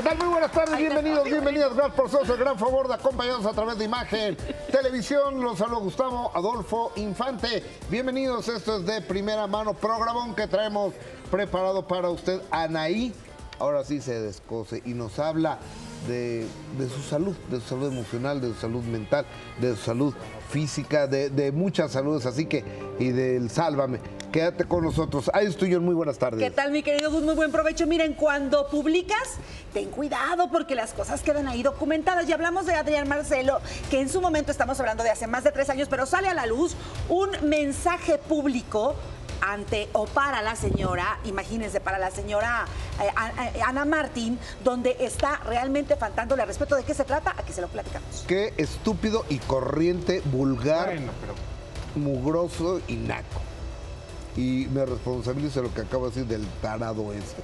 ¿Qué tal? Muy buenas tardes, bienvenidos, bienvenidas. Gracias por hacernos el gran favor de acompañarnos a través de Imagen Televisión. Los saludo Gustavo Adolfo Infante. Bienvenidos, esto es De Primera Mano, programón que traemos preparado para usted. Anahí ahora sí se descoce y nos habla de su salud emocional, de su salud mental, de su salud física, de muchas saludes, así que, y del Sálvame. Quédate con nosotros. Ahí estoy yo, muy buenas tardes. ¿Qué tal, mi querido Gus? Muy buen provecho. Miren, cuando publicas, ten cuidado porque las cosas quedan ahí documentadas. Ya hablamos de Adrián Marcelo, que en su momento, estamos hablando de hace más de 3 años, pero sale a la luz un mensaje público ante o para la señora, imagínense, para la señora Ana Martín, donde está realmente faltándole al respeto. ¿De qué se trata? Aquí se lo platicamos. Qué estúpido y corriente, vulgar, bueno, pero mugroso y naco. Y me responsabilizo de lo que acabo de decir del tarado este.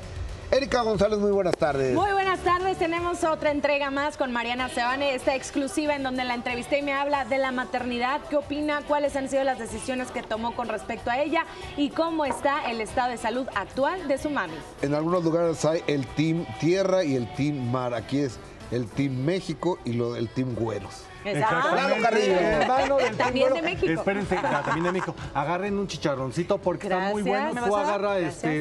Erika González, muy buenas tardes. Muy buenas tardes, tenemos otra entrega más con Mariana Seoane, esta exclusiva en donde la entrevisté y me habla de la maternidad, qué opina, cuáles han sido las decisiones que tomó con respecto a ella y cómo está el estado de salud actual de su mami. En algunos lugares hay el team tierra y el team mar, aquí es el team México y el team güeros. Exacto. También de México. Espérense, también de México. Agarren un chicharroncito porque está muy bueno. Tú agarra,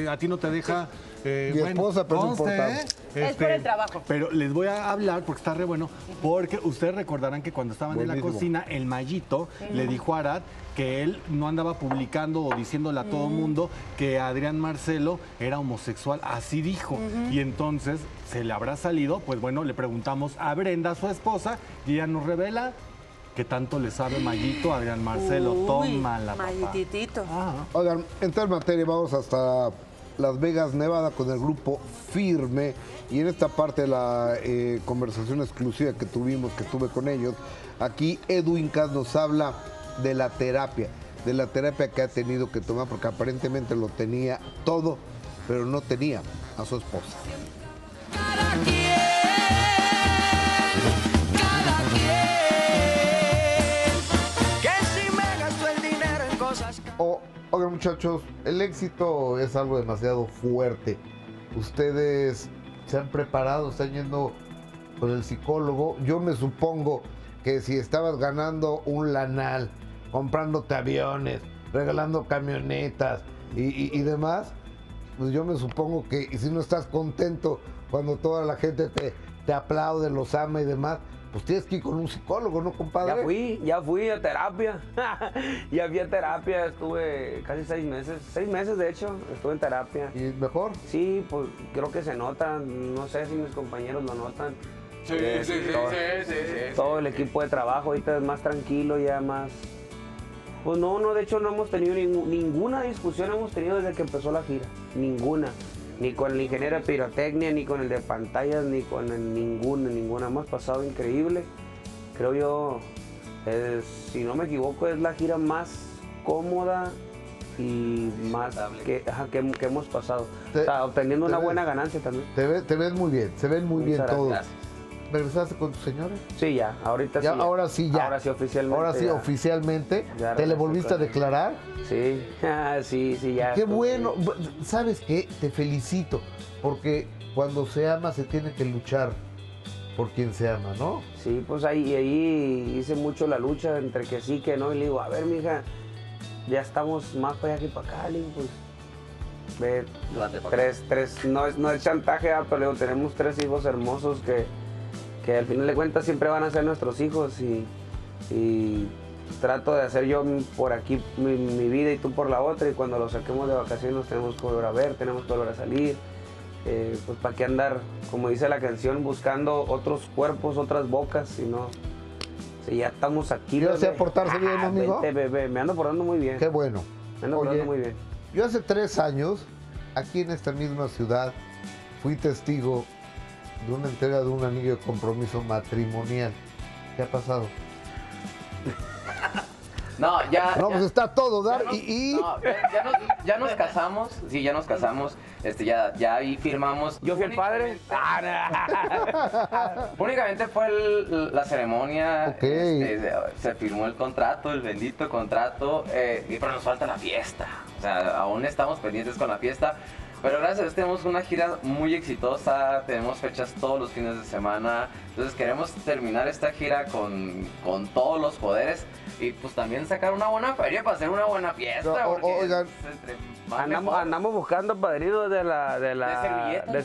a ti no te deja. Mi esposa, pero no importa. Es por el trabajo. Pero les voy a hablar porque está re bueno. Porque ustedes recordarán que cuando estaban en la cocina, el Mayito le dijo a Arad que él no andaba publicando o diciéndole a todo mundo que Adrián Marcelo era homosexual. Así dijo. Y entonces se le habrá salido. Pues bueno, le preguntamos a Brenda, su esposa, y ella nos revela que tanto le sabe Mayito a Adrián Marcelo. Tómala, papá. Mayititito. Oigan, en tal materia vamos hasta Las Vegas, Nevada, con el grupo Firme, y en esta parte de la conversación exclusiva que tuve con ellos, aquí Edwin Cas nos habla de la terapia, que ha tenido que tomar, porque aparentemente lo tenía todo, pero no tenía a su esposa. Oigan, muchachos, el éxito es algo demasiado fuerte. Ustedes se han preparado, están yendo con el psicólogo. Yo me supongo que si estabas ganando un lanal, comprándote aviones, regalando camionetas y demás, pues yo me supongo que si no estás contento cuando toda la gente te aplaude, los ama y demás, pues tienes que ir con un psicólogo, ¿no, compadre? Ya fui a terapia. Ya fui a terapia, estuve casi 6 meses. 6 meses, de hecho, estuve en terapia. ¿Y mejor? Sí, pues creo que se nota. No sé si mis compañeros lo notan. Sí, sí. Todo el equipo de trabajo ahorita es más tranquilo, ya más... Pues no, de hecho no hemos tenido ninguna discusión, hemos tenido desde que empezó la gira. Ninguna. Ni con el ingeniero de pirotecnia, ni con el de pantallas, ni con ninguna. Hemos pasado increíble. Creo yo, si no me equivoco, es la gira más cómoda y más que hemos pasado. O sea, obteniendo una buena ganancia también. Te ves muy bien, se ven muy bien todos. ¿Regresaste con tu señora? Sí, ya. Ahorita sí. Ahora sí, ya. Ahora sí, oficialmente. Ahora sí, oficialmente. ¿Te le volviste a declarar? Sí. Sí, ya. Qué bueno. ¿Sabes qué? Te felicito. Porque cuando se ama se tiene que luchar por quien se ama, ¿no? Sí, pues ahí hice mucho la lucha entre que sí, que no. Y le digo, a ver, mija, ya estamos más para allá que para acá. Le digo, pues, ve, no es chantaje, pero le digo, tenemos 3 hijos hermosos que al final de cuentas siempre van a ser nuestros hijos y trato de hacer yo por aquí mi vida y tú por la otra, y cuando los saquemos de vacaciones nos tenemos que volver a ver, tenemos que volver a salir, pues para qué andar, como dice la canción, buscando otros cuerpos, otras bocas, sino si ya estamos aquí. Yo sé portarse bien, amigo. Vente, bebé, me ando portando muy bien. Qué bueno. Me ando portando muy bien. Yo hace 3 años, aquí en esta misma ciudad, fui testigo de una entrega de un anillo de compromiso matrimonial. ¿Qué ha pasado? No, ya... No, pues está todo, dar y... No, ya nos casamos, sí, ya nos casamos, ya ahí firmamos. Yo fui el padre. Únicamente fue la ceremonia, okay. Se firmó el contrato, el bendito contrato, pero nos falta la fiesta. O sea, aún estamos pendientes con la fiesta. Pero gracias a Dios tenemos una gira muy exitosa, tenemos fechas todos los fines de semana, entonces queremos terminar esta gira con todos los poderes y pues también sacar una buena feria para hacer una buena fiesta. Oigan, andamos buscando padrinos de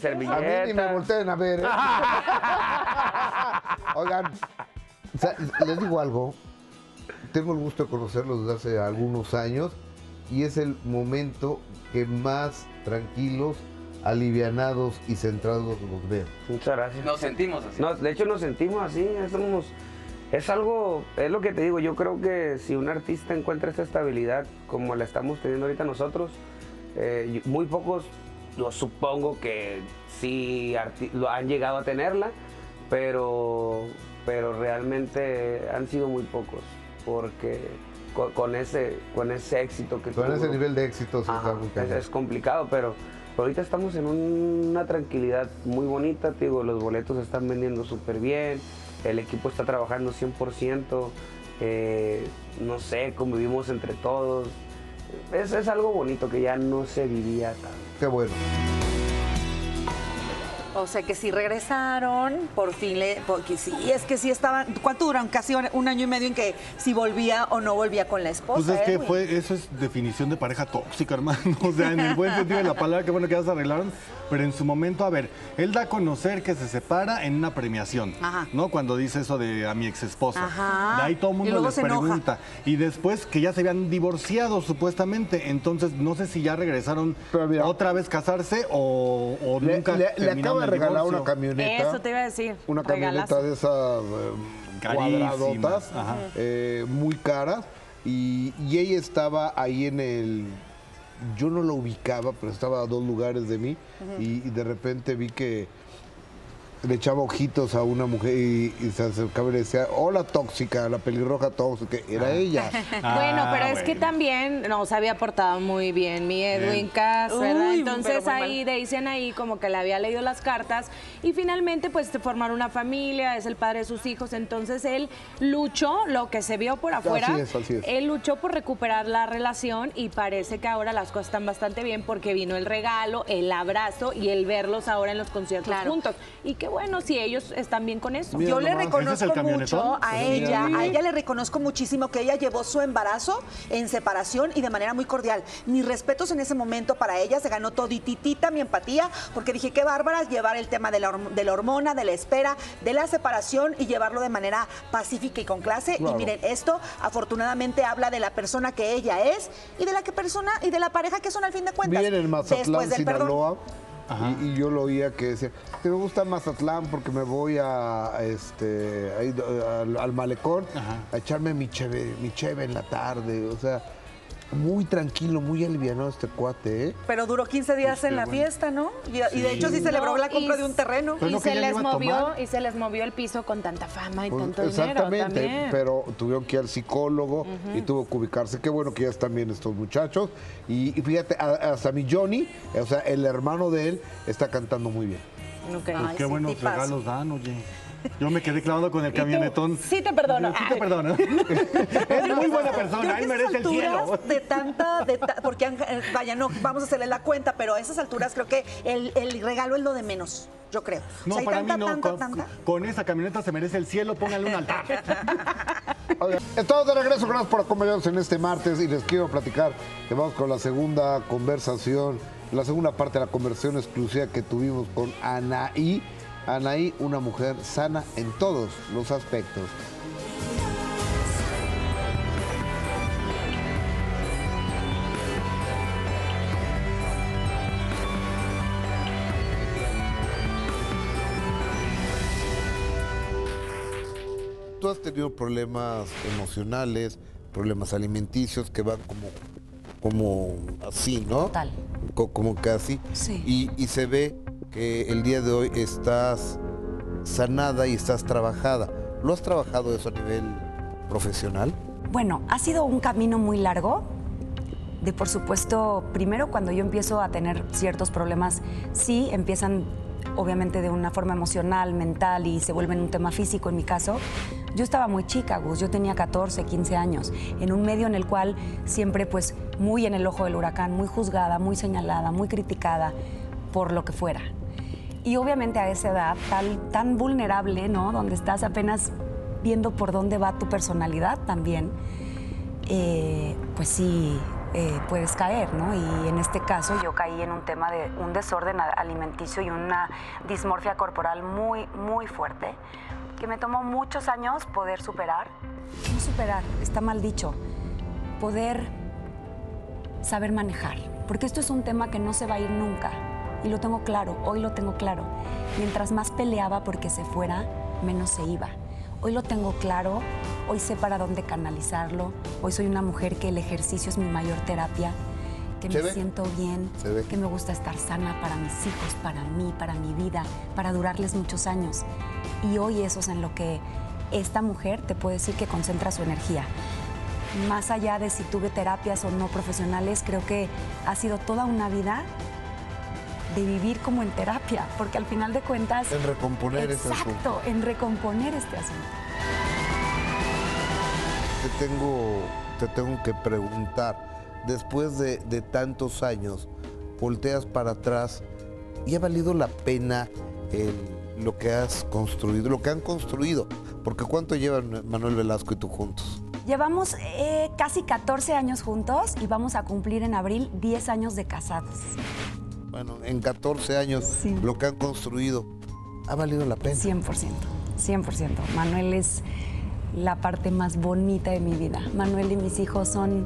servilletas. A mí ni me volteen a ver, ¿eh? Oigan, o sea, les digo algo, tengo el gusto de conocerlos desde hace algunos años y es el momento que más tranquilos, alivianados y centrados los veo. Muchas gracias. Nos sentimos así. No, de hecho nos sentimos así, estamos, es algo, es lo que te digo, yo creo que si un artista encuentra esta estabilidad como la estamos teniendo ahorita nosotros, muy pocos, yo supongo que sí lo han llegado a tenerla, pero realmente han sido muy pocos, porque con ese éxito que con ese nivel de éxito sí está muy cañón. Es complicado, pero ahorita estamos en una tranquilidad muy bonita, te digo, los boletos se están vendiendo súper bien, el equipo está trabajando 100%, no sé, convivimos entre todos, es algo bonito que ya no se vivía tanto. Qué bueno. O sea, que sí regresaron, por fin, porque sí, es que sí estaban... ¿Cuánto duraron? Casi un año y medio en que si volvía o no volvía con la esposa. Pues es que fue, eso es definición de pareja tóxica, hermano. O sea, en el buen sentido de la palabra, qué bueno que ya se arreglaron. Pero en su momento, a ver, él da a conocer que se separa en una premiación, ajá, ¿no? Cuando dice eso de a mi exesposa. Ajá. De ahí todo el mundo les pregunta. Enoja. Y después que ya se habían divorciado, supuestamente. Entonces, no sé si ya regresaron todavía otra vez casarse o nunca terminaron. Regalar una camioneta. Eso te iba a decir. Una regalazo. Camioneta de esas cuadradotas, muy caras. Y ella estaba ahí en el... Yo no la ubicaba, pero estaba a dos lugares de mí. Uh-huh. y de repente vi que le echaba ojitos a una mujer y se acercaba y le decía, hola tóxica, la pelirroja tóxica, era ella. Bueno, pero es que también nos había portado muy bien mi Edwin Cass, ¿verdad? Entonces ahí dicen ahí como que le había leído las cartas y finalmente pues formaron una familia, es el padre de sus hijos, entonces él luchó, lo que se vio por afuera, así es. Él luchó por recuperar la relación y parece que ahora las cosas están bastante bien porque vino el regalo, el abrazo y el verlos ahora en los conciertos juntos. Y que bueno, si ellos están bien con eso. Mira, yo le reconozco mucho a ella, le reconozco muchísimo que ella llevó su embarazo en separación y de manera muy cordial. Mis respetos en ese momento para ella, se ganó todititita mi empatía, porque dije, qué bárbara llevar el tema de la hormona, de la espera, de la separación y llevarlo de manera pacífica y con clase. Claro. Y miren, esto afortunadamente habla de la persona que ella es y de la pareja que son al fin de cuentas. Miren, en Mazatlán, Sinaloa. Y yo lo oía que decía, te gusta Mazatlán porque me voy al malecón, ajá, a echarme mi cheve en la tarde, o sea, muy tranquilo, muy alivianado este cuate, ¿eh? Pero duró 15 días en la fiesta, ¿no? Y de hecho sí celebró la compra de un terreno. Y se les movió el piso con tanta fama y tanto dinero. Exactamente, pero tuvieron que ir al psicólogo y tuvo que ubicarse. Qué bueno que ya están bien estos muchachos. Y fíjate, hasta mi Johnny, o sea, el hermano de él, está cantando muy bien. Okay. Pues qué buenos regalos dan, oye. Yo me quedé clavado con el camionetón. Sí te perdono. Sí te perdono. Es muy buena persona, él merece el cielo. Porque, vaya, no vamos a hacerle la cuenta, pero a esas alturas creo que el regalo es lo de menos, yo creo. No, o sea, para mí no. Con esa camioneta se merece el cielo, póngale un altar. Estamos de regreso, gracias por acompañarnos en este martes y les quiero platicar que vamos con la segunda conversación, la segunda parte de la conversación exclusiva que tuvimos con Anahí. Anahí, una mujer sana en todos los aspectos. Tú has tenido problemas emocionales, problemas alimenticios que van como así, ¿no? Total. Como casi. Sí. Y se ve que el día de hoy estás sanada y estás trabajada. ¿Lo has trabajado eso a nivel profesional? Bueno, ha sido un camino muy largo. De, por supuesto, primero cuando yo empiezo a tener ciertos problemas, sí empiezan obviamente de una forma emocional, mental y se vuelven un tema físico en mi caso. Yo estaba muy chica, Gus, yo tenía 14, 15 años, en un medio en el cual siempre pues muy en el ojo del huracán, muy juzgada, muy señalada, muy criticada por lo que fuera. Y obviamente a esa edad tan vulnerable, ¿no? Donde estás apenas viendo por dónde va tu personalidad también, pues sí puedes caer, ¿no? Y en este caso yo caí en un tema de un desorden alimenticio y una dismorfia corporal muy, muy fuerte que me tomó muchos años poder superar. No superar, está mal dicho. Poder saber manejar, porque esto es un tema que no se va a ir nunca. Y lo tengo claro, hoy lo tengo claro. Mientras más peleaba porque se fuera, menos se iba. Hoy lo tengo claro, hoy sé para dónde canalizarlo. Hoy soy una mujer que el ejercicio es mi mayor terapia, que me siento bien, que me gusta estar sana para mis hijos, para mí, para mi vida, para durarles muchos años. Y hoy eso es en lo que esta mujer te puede decir que concentra su energía. Más allá de si tuve terapias o no profesionales, creo que ha sido toda una vida de vivir como en terapia, porque al final de cuentas... En recomponer este asunto. Exacto, en recomponer este asunto. Te tengo que preguntar, después de tantos años, volteas para atrás, ¿y ha valido la pena lo que has construido, lo que han construido? Porque ¿cuánto llevan Manuel Velasco y tú juntos? Llevamos casi 14 años juntos y vamos a cumplir en abril 10 años de casados. Bueno, en 14 años sí. Lo que han construido, ¿ha valido la pena? 100%, 100%. Manuel es la parte más bonita de mi vida. Manuel y mis hijos son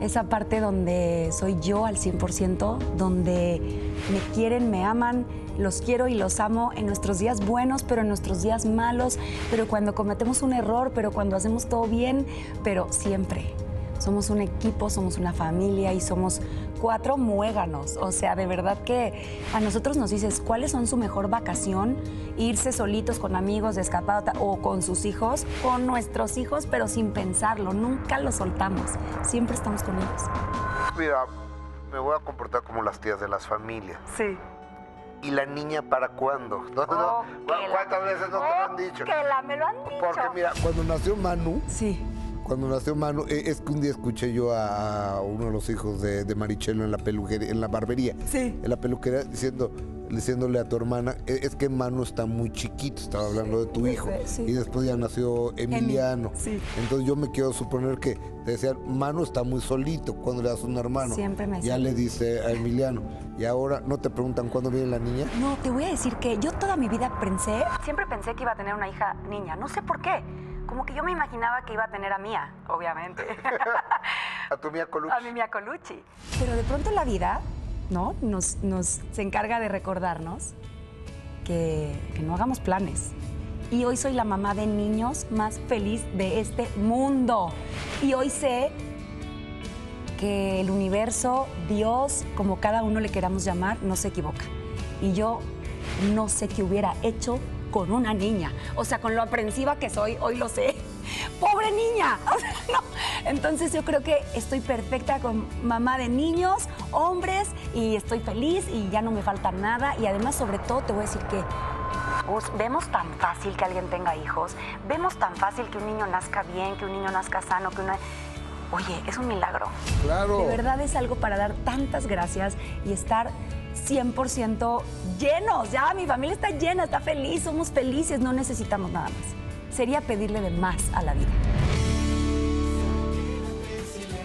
esa parte donde soy yo al 100%, donde me quieren, me aman, los quiero y los amo en nuestros días buenos, pero en nuestros días malos, pero cuando cometemos un error, pero cuando hacemos todo bien, pero siempre. Somos un equipo, somos una familia y somos 4 muéganos. O sea, de verdad que a nosotros nos dices cuáles son su mejor vacación, irse solitos con amigos de escapada o con sus hijos, con nuestros hijos, pero sin pensarlo. Nunca los soltamos. Siempre estamos con ellos. Mira, me voy a comportar como las tías de las familias. Sí. ¿Y la niña para cuándo? No, no. ¿Cuántas veces no te lo han dicho? Que me lo han dicho. Porque mira, cuando nació Manu... Sí. Cuando nació Manu, es que un día escuché yo a uno de los hijos de Marichelo en la peluquería, en la barbería. Sí. En la peluquería, diciéndole a tu hermana, es que Manu está muy chiquito, estaba hablando de tu hijo. Sí. Y después ya nació Emiliano. Sí. Entonces yo me quiero suponer que te decían, Manu está muy solito cuando le das a un hermano. Siempre me ya le dice a Emiliano. Y ahora, ¿no te preguntan cuándo viene la niña? No, te voy a decir que yo toda mi vida siempre pensé que iba a tener una hija niña, no sé por qué. Como que yo me imaginaba que iba a tener a Mía, obviamente. ¿A tu Mía Colucci? A mi Mía Colucci. Pero de pronto la vida, ¿no? Se encarga de recordarnos que no hagamos planes. Y hoy soy la mamá de niños más feliz de este mundo. Y hoy sé que el universo, Dios, como cada uno le queramos llamar, no se equivoca. Y yo no sé qué hubiera hecho con una niña, o sea, con lo aprensiva que soy, hoy lo sé. ¡Pobre niña! O sea, no. Entonces yo creo que estoy perfecta con mamá de niños, hombres, y estoy feliz y ya no me falta nada. Y además, sobre todo, te voy a decir que vemos tan fácil que alguien tenga hijos, vemos tan fácil que un niño nazca bien, que un niño nazca sano, que una... Oye, es un milagro. Claro. De verdad es algo para dar tantas gracias y estar 100% llenos, ya mi familia está llena, está feliz, somos felices, no necesitamos nada más. Sería pedirle de más a la vida.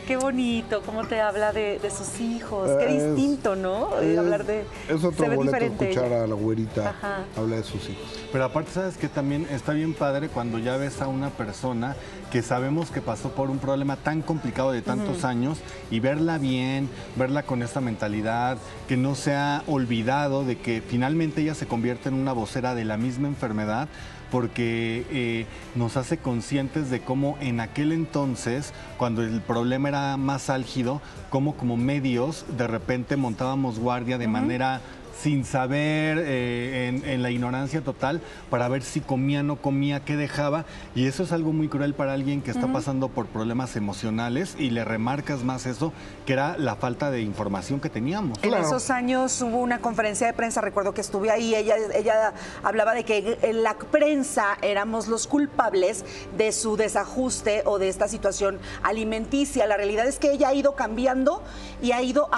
Qué bonito, cómo te habla de sus hijos, qué distinto, ¿no? Hablar de... Es otro boleto escuchar a la güerita hablar de sus hijos. Pero aparte, ¿sabes qué? También está bien padre cuando ya ves a una persona que sabemos que pasó por un problema tan complicado de tantos años y verla bien, verla con esta mentalidad, que no se ha olvidado de que finalmente ella se convierte en una vocera de la misma enfermedad, porque nos hace conscientes de cómo en aquel entonces, cuando el problema era más álgido, cómo como medios de repente montábamos guardia de manera sin saber, en la ignorancia total, para ver si comía, no comía, qué dejaba. Y eso es algo muy cruel para alguien que está pasando por problemas emocionales, y le remarcas más eso, que era la falta de información que teníamos. En esos años hubo una conferencia de prensa, recuerdo que estuve ahí, ella hablaba de que en la prensa éramos los culpables de su desajuste o de esta situación alimenticia. La realidad es que ella ha ido cambiando y ha ido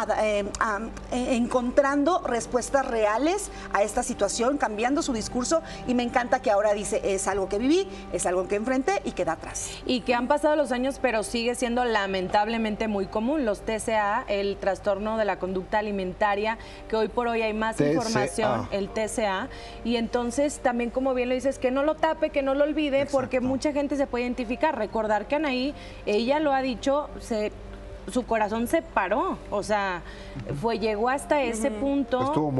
encontrando respuestas reales a esta situación, cambiando su discurso, y me encanta que ahora dice, es algo que viví, es algo que enfrenté y queda atrás. Y que han pasado los años, pero sigue siendo lamentablemente muy común los TCA, el trastorno de la conducta alimentaria, que hoy por hoy hay más información, el TCA, y entonces también, como bien lo dices, que no lo tape, que no lo olvide, porque mucha gente se puede identificar. Recordar que Anahí, ella lo ha dicho, su corazón se paró, o sea, llegó hasta ese punto. Estuvo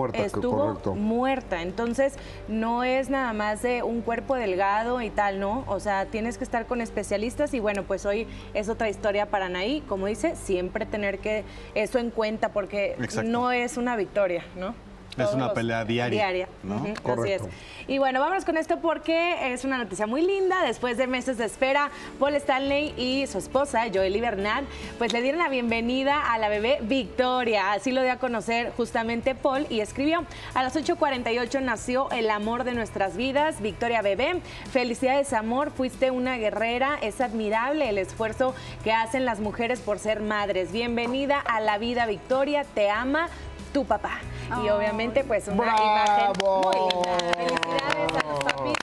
muerta. Entonces, no es nada más de un cuerpo delgado y tal, ¿no? O sea, tienes que estar con especialistas, y bueno, pues hoy es otra historia para Anahí. Como dice, siempre tener que eso en cuenta, porque no es una victoria, ¿no? Es una pelea diaria, ¿no? Correcto. Así es. Y bueno, vámonos con esto porque es una noticia muy linda. Después de meses de espera, Paul Stanley y su esposa, Joely Bernard, pues le dieron la bienvenida a la bebé Victoria. Así lo dio a conocer justamente Paul y escribió: a las 8:48 nació el amor de nuestras vidas, Victoria bebé. Felicidades, amor, fuiste una guerrera. Es admirable el esfuerzo que hacen las mujeres por ser madres. Bienvenida a la vida, Victoria. Te ama tu papá. Y obviamente, pues, una imagen muy linda. Felicidades a los papis,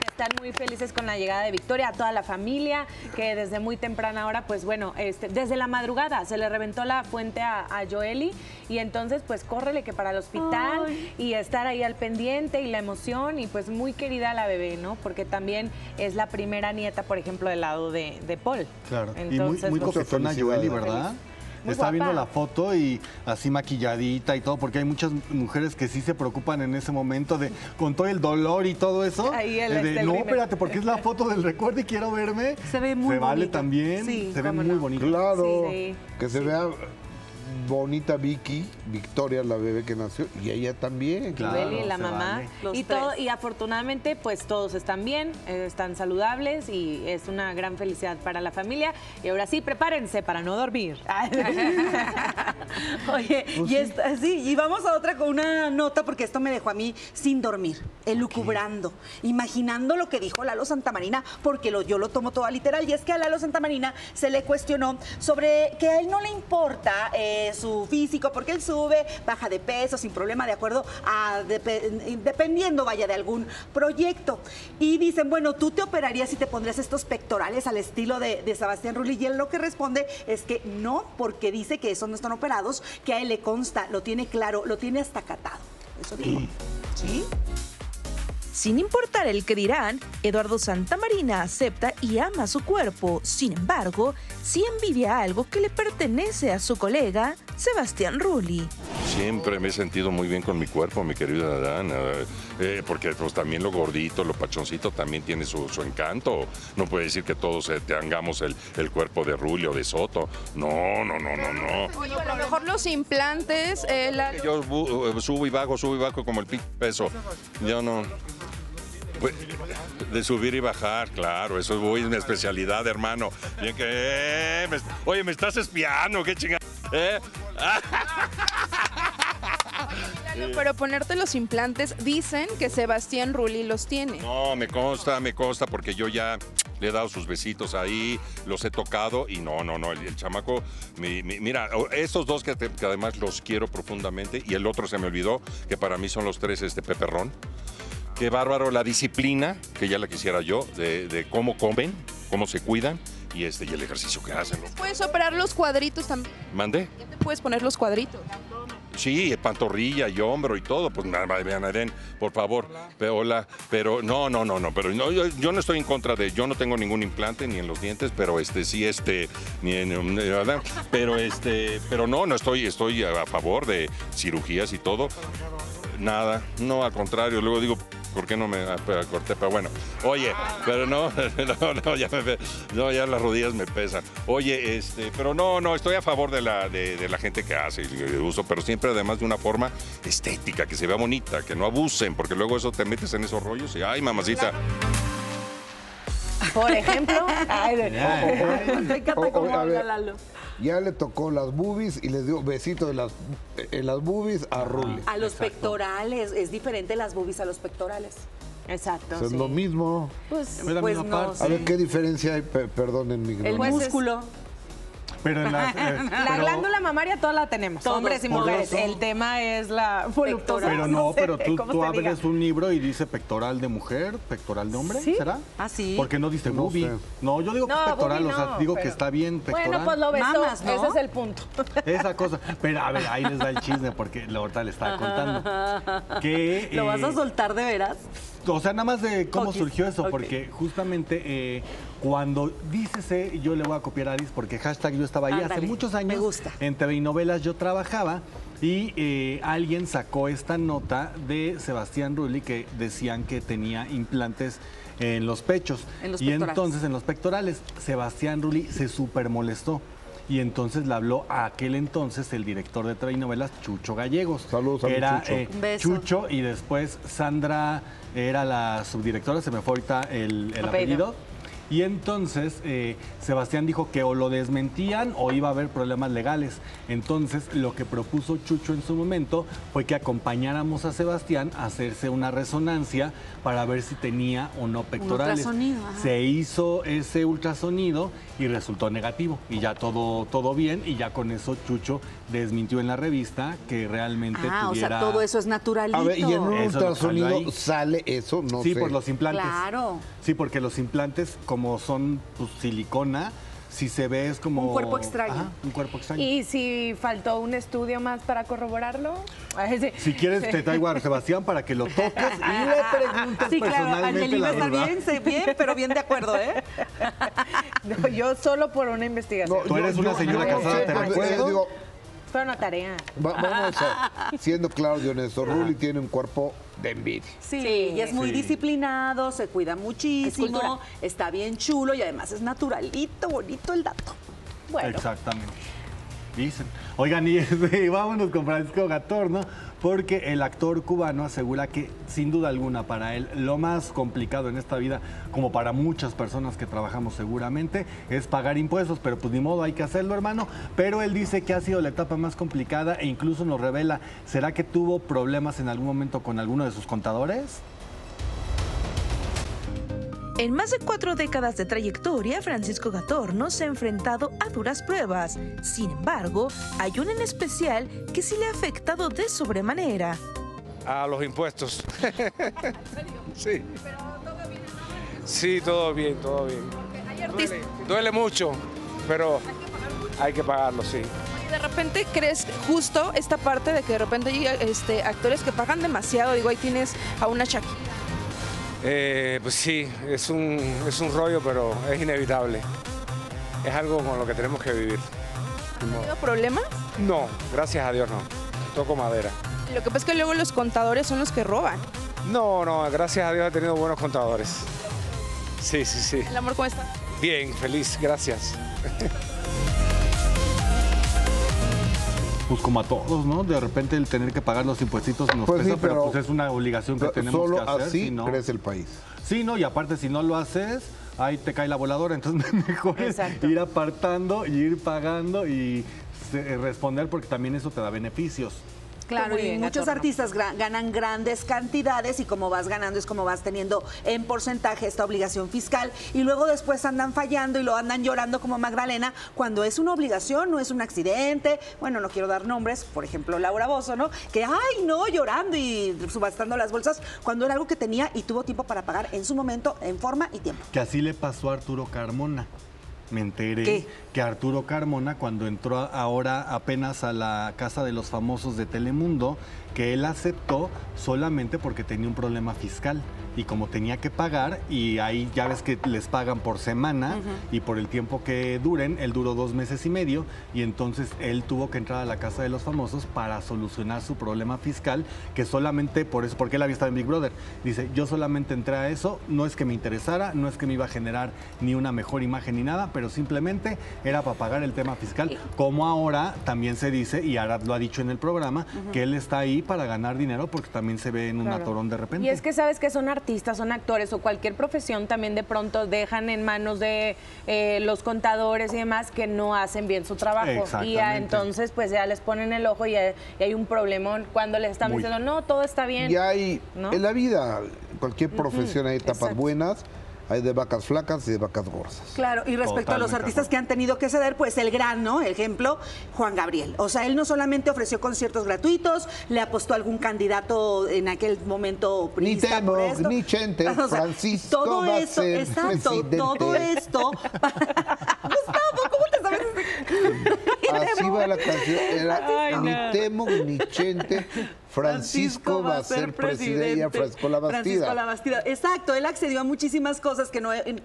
que están muy felices con la llegada de Victoria, a toda la familia, que desde muy temprana hora, pues bueno, desde la madrugada se le reventó la fuente a Joely, y entonces, pues, córrele que para el hospital. Ay. Y estar ahí al pendiente y la emoción, y pues muy querida la bebé, ¿no? Porque también es la primera nieta, por ejemplo, del lado de Paul. Claro, entonces, y muy coquetona Joely, ¿verdad? Muy Estaba guapa. Viendo la foto y así maquilladita y todo, porque hay muchas mujeres que sí se preocupan en ese momento de, con todo el dolor y todo eso. No, espérate, porque es la foto del recuerdo y quiero verme. Se ve muy bonita. Se vale también, sí, se ve muy bonita. Claro, sí, que se vea bonita Vicky, Victoria, la bebé que nació, y ella también. Claro, y la mamá, vale. Y todo, y afortunadamente, pues todos están bien, están saludables, y es una gran felicidad para la familia. Y ahora sí, prepárense para no dormir. Oye, pues y vamos a otra con una nota, porque esto me dejó a mí sin dormir, elucubrando, imaginando lo que dijo Lalo Santamarina, porque yo lo tomo todo literal, y es que a Lalo Santamarina se le cuestionó sobre que a él no le importa su físico, porque él sube, baja de peso sin problema, de acuerdo a dependiendo, vaya, de algún proyecto. Y dicen, bueno, tú te operarías y te pondrías estos pectorales al estilo de Sebastián Rulli, y él lo que responde es que no, porque dice que esos no están operados, que a él le consta, lo tiene claro, lo tiene hasta catado. Eso dijo. ¿Sí? Sin importar el que dirán, Eduardo Santamarina acepta y ama su cuerpo. Sin embargo, sí envidia algo que le pertenece a su colega, Sebastián Rulli. Siempre me he sentido muy bien con mi cuerpo, mi querida Adán, porque pues también lo gordito, lo pachoncito también tiene su encanto. No puede decir que todos tengamos el cuerpo de Rulli o de Soto. No. Oye, a lo mejor los implantes... Yo subo y bajo como el peso. Yo no... De subir y bajar, claro, eso es mi especialidad, hermano. Bien que, oye, me estás espiando, qué chingada. Pero ponerte los implantes, dicen que Sebastián Rulli los tiene. No, me consta, porque yo ya le he dado sus besitos ahí, los he tocado, y no, el chamaco, mira, estos dos que además los quiero profundamente, y el otro se me olvidó, que para mí son los tres, Peperrón. Qué bárbaro la disciplina, que ya la quisiera yo, de cómo comen, cómo se cuidan, y el ejercicio que hacen. ¿Puedes operar los cuadritos también? ¿Mandé? ¿Ya te puedes poner los cuadritos? Sí, pantorrilla y hombro y todo, pues vean, por favor, hola, pero no, pero yo no estoy en contra de, yo no tengo ningún implante ni en los dientes, pero pero no estoy a favor de cirugías y todo. Nada, no, al contrario, luego digo, ¿Por qué no me corté? Pero bueno, oye, pero no, ya las rodillas me pesan. Oye, pero no, estoy a favor de la gente que hace el uso, pero siempre además de una forma estética, que se vea bonita, que no abusen, porque luego eso te metes en esos rollos y ¡ay, mamacita! Por ejemplo, me encanta cómo habla Lalo. Ya le tocó las boobies y les dio besito de las boobies a Rulli. A los pectorales, es diferente las boobies a los pectorales. Exacto. Eso es lo mismo. Pues no. A ver, ¿qué diferencia hay? Perdonen mi ignorancia. El músculo. Pero la glándula mamaria toda la tenemos, todos, hombres y mujeres. El tema es la pectoral. Pero no, pero tú abres un libro y dice pectoral de mujer, pectoral de hombre, ¿sí? ¿Será? Ah, sí. ¿Por qué no dice boobie? No sé. No, yo digo no, pectoral, no, o sea, digo pero... que está bien pectoral. Bueno, pues lo ves, mamas, ¿no? Ese es el punto. Esa cosa. Pero a ver, ahí les da el chisme porque la ahorita le estaba contando. Que, ¿lo vas a soltar de veras? O sea, nada más de cómo surgió eso, porque justamente... cuando dícese, yo le voy a copiar a Aris porque hashtag yo estaba ahí hace muchos años. Me gusta. En TV y novelas yo trabajaba y alguien sacó esta nota de Sebastián Rulli que decían que tenía implantes en los pechos. En los pectorales. Entonces en los pectorales Sebastián Rulli se súper molestó. Y entonces le habló a aquel entonces el director de TV y novelas, Chucho Gallegos. Saludos a mi Chucho. Chucho y después Sandra era la subdirectora, se me fue ahorita el apellido. Y entonces Sebastián dijo que o lo desmentían o iba a haber problemas legales. Entonces lo que propuso Chucho en su momento fue que acompañáramos a Sebastián a hacerse una resonancia para ver si tenía o no pectorales. Un ultrasonido, ajá. Se hizo ese ultrasonido y resultó negativo. Y ya todo bien y ya con eso Chucho desmintió en la revista que realmente tuviera... o sea, todo eso es naturalito. A ver, y en un ultrasonido sale eso, no sé. Sí, por los implantes. Claro. Sí, porque los implantes... como son silicona, si se ve es como... un cuerpo extraño. Ajá, un cuerpo extraño. ¿Y si faltó un estudio más para corroborarlo? Sí. Si quieres, te traigo a Sebastián para que lo toques y le preguntes sí, personalmente. Sí, claro, Angelina está bien, pero bien de acuerdo, ¿eh? No, yo solo por una investigación. No, tú eres una señora casada, ¿te recuerdo? Fue una tarea. Vamos a... siendo claro y honesto, Rulli tiene un cuerpo... de envidia. Sí, y es muy disciplinado, se cuida muchísimo, está bien chulo y además es naturalito, bonito el dato. Bueno. Exactamente. Dicen. Oigan, y vámonos con Francisco Gattorno, porque el actor cubano asegura que, sin duda alguna, para él lo más complicado en esta vida, como para muchas personas que trabajamos seguramente, es pagar impuestos, pero pues ni modo, hay que hacerlo, hermano. Pero él dice que ha sido la etapa más complicada e incluso nos revela, ¿será que tuvo problemas en algún momento con alguno de sus contadores? En más de 4 décadas de trayectoria, Francisco Gattorno se ha enfrentado a duras pruebas. Sin embargo, hay una en especial que sí le ha afectado de sobremanera. A los impuestos. ¿En serio? Sí. ¿Pero todo bien? Sí, todo bien, todo bien. Duele mucho, pero hay que pagarlo, sí. ¿De repente crees justo esta parte de que de repente hay actores que pagan demasiado? Digo, ahí tienes a una Shakira. Pues sí, es un rollo, pero es inevitable. Es algo con lo que tenemos que vivir. ¿Has tenido problemas? No, gracias a Dios no. Toco madera. Lo que pasa es que luego los contadores son los que roban. No, gracias a Dios he tenido buenos contadores. Sí. ¿El amor cómo está? Bien, feliz, gracias. Pues como a todos, ¿no? De repente el tener que pagar los impuestos nos pesa, pero pues es una obligación que tenemos que hacer. Solo así crece el país. Sí, no, y aparte si no lo haces, ahí te cae la voladora, entonces mejor es ir apartando y ir pagando y responder porque también eso te da beneficios. Claro, y muchos artistas ganan grandes cantidades y como vas ganando es como vas teniendo en porcentaje esta obligación fiscal y luego después andan fallando y lo andan llorando como Magdalena cuando es una obligación, no es un accidente. Bueno, no quiero dar nombres, por ejemplo, Laura Bozzo, ¿no? Que, ay, no, llorando y subastando las bolsas cuando era algo que tenía y tuvo tiempo para pagar en su momento, en forma y tiempo. Que así le pasó a Arturo Carmona. me enteré que Arturo Carmona, cuando entró ahora apenas a la Casa de los Famosos de Telemundo, que él aceptó solamente porque tenía un problema fiscal y como tenía que pagar, y ahí ya ves que les pagan por semana y por el tiempo que duren, él duró 2 meses y medio y entonces él tuvo que entrar a la Casa de los Famosos para solucionar su problema fiscal, que solamente por eso, porque él había estado en Big Brother. Dice, yo solamente entré a eso, no es que me interesara, no es que me iba a generar ni una mejor imagen ni nada, pero simplemente era para pagar el tema fiscal, como ahora también se dice, y Arad lo ha dicho en el programa, que él está ahí para ganar dinero porque también se ve en un atorón de repente. Y es que sabes que son artistas, son actores o cualquier profesión también de pronto dejan en manos de los contadores y demás que no hacen bien su trabajo. Y ya, entonces pues ya les ponen el ojo y hay un problema cuando les están diciendo no, todo está bien. Y hay, en la vida, cualquier profesión hay etapas buenas. Hay de vacas flacas y de vacas gordas. Claro, y respecto a los artistas que han tenido que ceder, pues el gran ejemplo, Juan Gabriel. O sea, él no solamente ofreció conciertos gratuitos, le apostó a algún candidato en aquel momento. Ni Temo, ni Chente, o sea, Francisco todo esto, todo esto. Gustavo, ¿cómo te sabes? Así va la canción. Ni Temo, ni Chente. Francisco va a ser presidente y afrescó la Bastida. Francisco la Bastida, exacto. Él accedió a muchísimas cosas que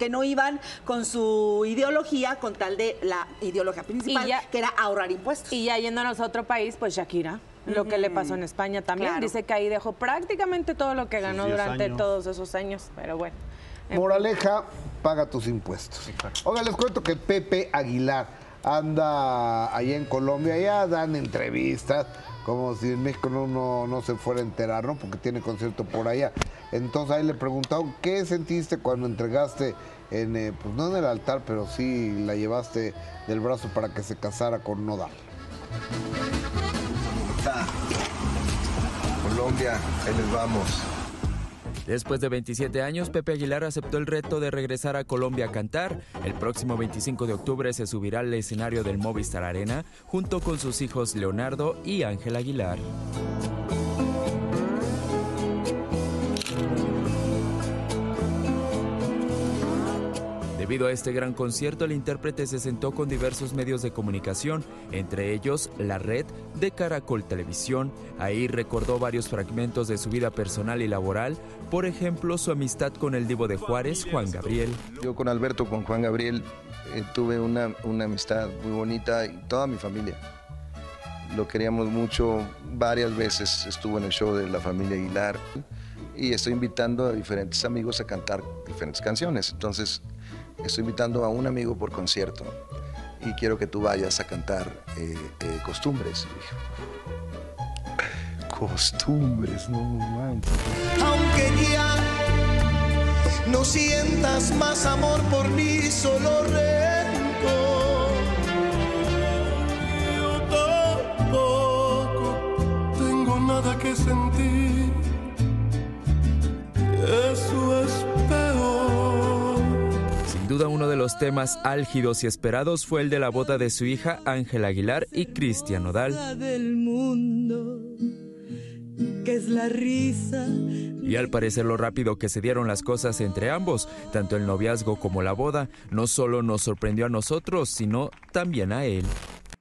no iban con su ideología, con tal de la ideología principal, ya, que era ahorrar impuestos. Y ya yéndonos a otro país, pues Shakira, lo que le pasó en España también. Claro. Dice que ahí dejó prácticamente todo lo que ganó durante todos esos años, pero bueno. Moraleja, paga tus impuestos. Oiga, les cuento que Pepe Aguilar anda allá en Colombia, allá dan entrevistas, como si en México no se fuera a enterar, ¿no? Porque tiene concierto por allá. Entonces ahí le preguntaron, ¿qué sentiste cuando entregaste, pues no en el altar, pero sí la llevaste del brazo para que se casara con Nodal? Colombia, ahí les vamos. Después de 27 años, Pepe Aguilar aceptó el reto de regresar a Colombia a cantar. El próximo 25 de octubre se subirá al escenario del Movistar Arena junto con sus hijos Leonardo y Ángel Aguilar. Debido a este gran concierto, el intérprete se sentó con diversos medios de comunicación, entre ellos la red de Caracol Televisión. Ahí recordó varios fragmentos de su vida personal y laboral, por ejemplo, su amistad con el divo de Juárez, Juan Gabriel. Yo con Alberto, con Juan Gabriel, tuve una amistad muy bonita y toda mi familia. Lo queríamos mucho, varias veces estuvo en el show de la familia Aguilar y estoy invitando a diferentes amigos a cantar diferentes canciones, entonces estoy invitando a un amigo por concierto y quiero que tú vayas a cantar Costumbres. Costumbres, no manches. Aunque ya no sientas más amor por mí, solo rencor. Yo tampoco tengo nada que sentir. Eso es peor. Sin duda uno de los temas álgidos y esperados fue el de la boda de su hija Ángela Aguilar y Cristian Nodal. Del mundo, que es la risa. Y al parecer lo rápido que se dieron las cosas entre ambos, tanto el noviazgo como la boda, no solo nos sorprendió a nosotros, sino también a él.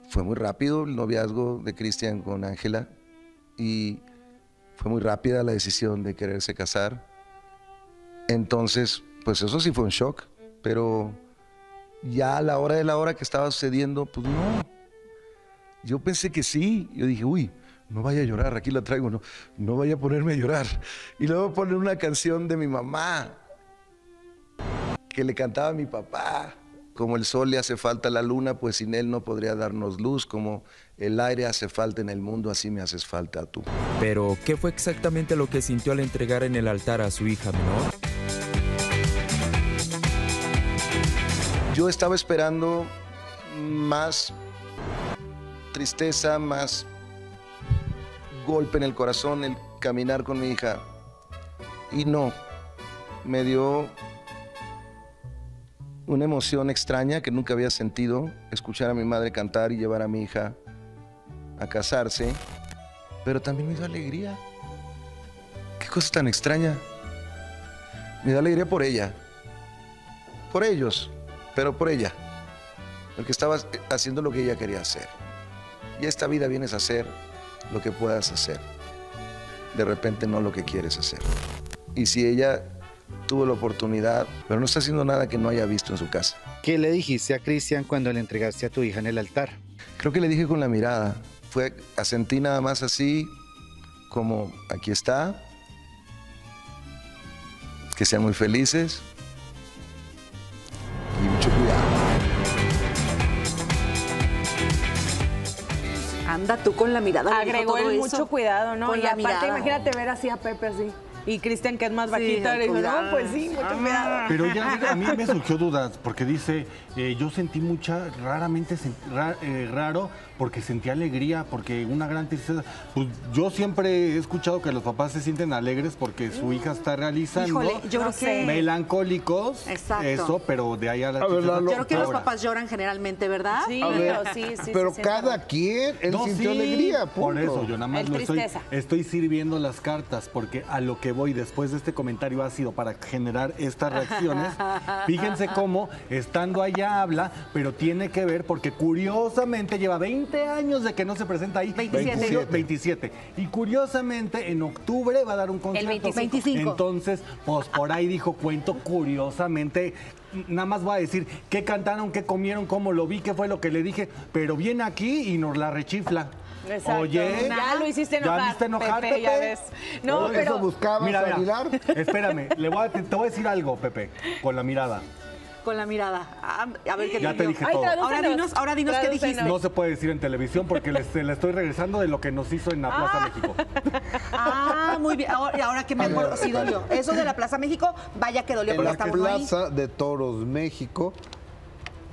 Fue muy rápido el noviazgo de Cristian con Ángela y fue muy rápida la decisión de quererse casar. Entonces, pues eso sí fue un shock. Pero ya a la hora de la hora que estaba sucediendo, pues no. Yo pensé que sí. Yo dije, uy, no vaya a llorar, aquí la traigo, no vaya a ponerme a llorar. Y luego ponen una canción de mi mamá, que le cantaba a mi papá. Como el sol le hace falta a la luna, pues sin él no podría darnos luz. Como el aire hace falta en el mundo, así me haces falta tú. Pero, ¿qué fue exactamente lo que sintió al entregar en el altar a su hija menor? Yo estaba esperando más tristeza, más golpe en el corazón, el caminar con mi hija. Y no, me dio una emoción extraña que nunca había sentido, escuchar a mi madre cantar y llevar a mi hija a casarse. Pero también me dio alegría. Qué cosa tan extraña. Me dio alegría por ella, por ellos. Pero por ella. porque estabas haciendo lo que ella quería hacer. Y esta vida vienes a hacer lo que puedas hacer. De repente no lo que quieres hacer. Y si ella tuvo la oportunidad, pero no está haciendo nada que no haya visto en su casa. ¿Qué le dijiste a Cristian cuando le entregaste a tu hija en el altar? Creo que le dije con la mirada. Fue, asentí nada más así, como aquí está. Que sean muy felices. Y mucho cuidado. Anda tú con la mirada. Agregó el mucho cuidado, ¿no? Con y aparte mirada. Imagínate ver así a Pepe así. Y Cristian, que es más bajito, sí, le dijo, no, pues sí, mucho cuidado. Pero ya a mí me surgió dudas, porque dice, yo sentí mucha, raro, porque sentí alegría, porque una gran tristeza. Pues yo siempre he escuchado que los papás se sienten alegres porque su hija está realizando. Híjole, yo creo que... Melancólicos, exacto. Eso, pero de ahí a la tristeza. Yo creo que los papás lloran generalmente, ¿verdad? Sí, sí. Pero cada quien, él sintió alegría, por eso, yo nada más lo estoy sirviendo las cartas, porque a lo que voy después de este comentario ha sido para generar estas reacciones. Fíjense cómo, estando allá habla, pero tiene que ver porque curiosamente lleva 20 años de que no se presenta ahí. 27. Y curiosamente en octubre va a dar un concierto. El 25. Entonces, pues por ahí dijo, cuento curiosamente... Nada más voy a decir qué cantaron, qué comieron, cómo lo vi, qué fue lo que le dije, pero viene aquí y nos la rechifla. Exacto. Oye, ya lo hiciste enojar. Ya viste enojar, Pepe, ya ves. No, pero... ¿Eso buscabas, mira, bailar? Espérame, te voy a decir algo, Pepe, con la mirada. Con la mirada. A ver qué ya te dije. Ay, todo. Ahora dinos qué dijiste. No se puede decir en televisión porque le estoy regresando de lo que nos hizo en la Plaza México. Ah, muy bien. Ahora que me acuerdo, sí dolió. Eso de la Plaza México, vaya que dolió. En la Plaza de Toros México,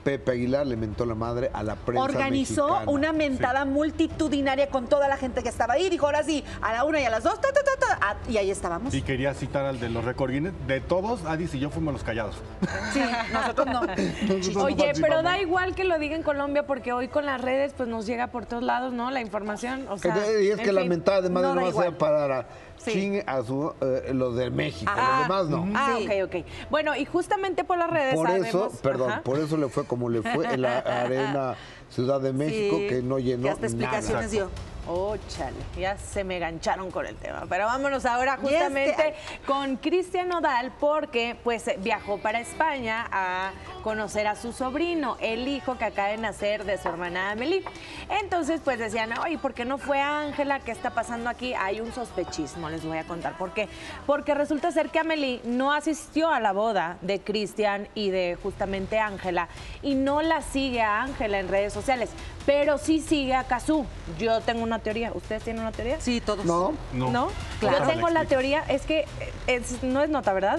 Pepe Aguilar le mentó la madre a la prensa organizó mexicana. Una mentada multitudinaria con toda la gente que estaba ahí. Dijo, ahora sí, a la 1 y a las 2, y ahí estábamos. Y quería citar al de los récord Guinness. De todos, Adis y yo fuimos los callados. Sí, nosotros no. Oye, pero da igual que lo diga en Colombia, porque hoy con las redes pues nos llega por todos lados, ¿no? La información, o sea... Y es que la mentada de madre no va a ser para... Sí. A los de México, los demás no. Ok. Bueno, y justamente por las redes por sabemos... Eso, perdón, por eso le fue como le fue en la Arena Ciudad de México, sí, que no llenó nada. Hasta explicaciones dio. Oh, chale, ya se me gancharon con el tema. Pero vámonos ahora justamente con Cristian Nodal, porque pues viajó para España a conocer a su sobrino, el hijo que acaba de nacer de su hermana Amelie. Entonces pues decían, oye, ¿por qué no fue Ángela? ¿Qué está pasando aquí? Hay un sospechismo, les voy a contar por qué. Porque resulta ser que Amelie no asistió a la boda de Cristian y de justamente Ángela, y no la sigue a Ángela en redes sociales, pero sí sigue a Cazú. Yo tengo una teoría. ¿Ustedes tienen una teoría? Sí, todos. No. Claro. Yo tengo la teoría, es que no es nota, ¿verdad?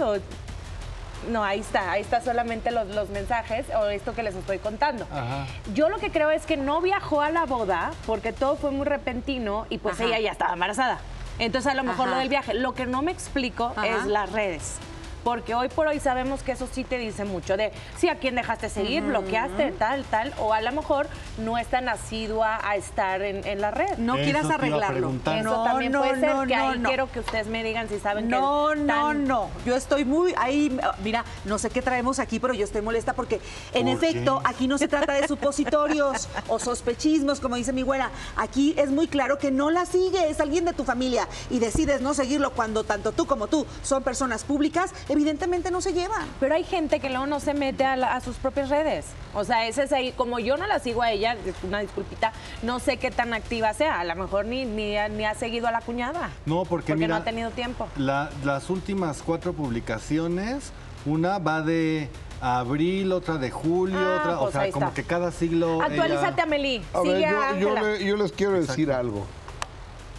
No, ahí está solamente los mensajes o esto que les estoy contando. Ajá. Yo lo que creo es que no viajó a la boda porque todo fue muy repentino y pues ella ya estaba embarazada. Entonces a lo mejor lo del viaje. Lo que no me explico es las redes. Porque hoy por hoy sabemos que eso sí te dice mucho de si a quién dejaste seguir, bloqueaste, tal, o a lo mejor no es tan asidua a estar en la red. No eso quieras arreglarlo. Eso también puede ser que ahí quiero que ustedes me digan si saben que... No. Yo estoy muy ahí, mira, no sé qué traemos aquí, pero yo estoy molesta porque en efecto aquí no se trata de supositorios o sospechismos, como dice mi güera. Aquí es muy claro que no la sigue, es alguien de tu familia y decides no seguirlo cuando tanto tú como tú son personas públicas. Evidentemente no se lleva. Pero hay gente que luego no se mete a sus propias redes. O sea, ese es ahí. Como yo no la sigo a ella, una disculpita, no sé qué tan activa sea. A lo mejor ni ha seguido a la cuñada. No, porque mira, no ha tenido tiempo. Las últimas 4 publicaciones, una va de... abril, otra de julio, otra... Pues o sea, como que cada siglo... Actualízate, ella... Amelie. Sigue a yo les quiero decir algo.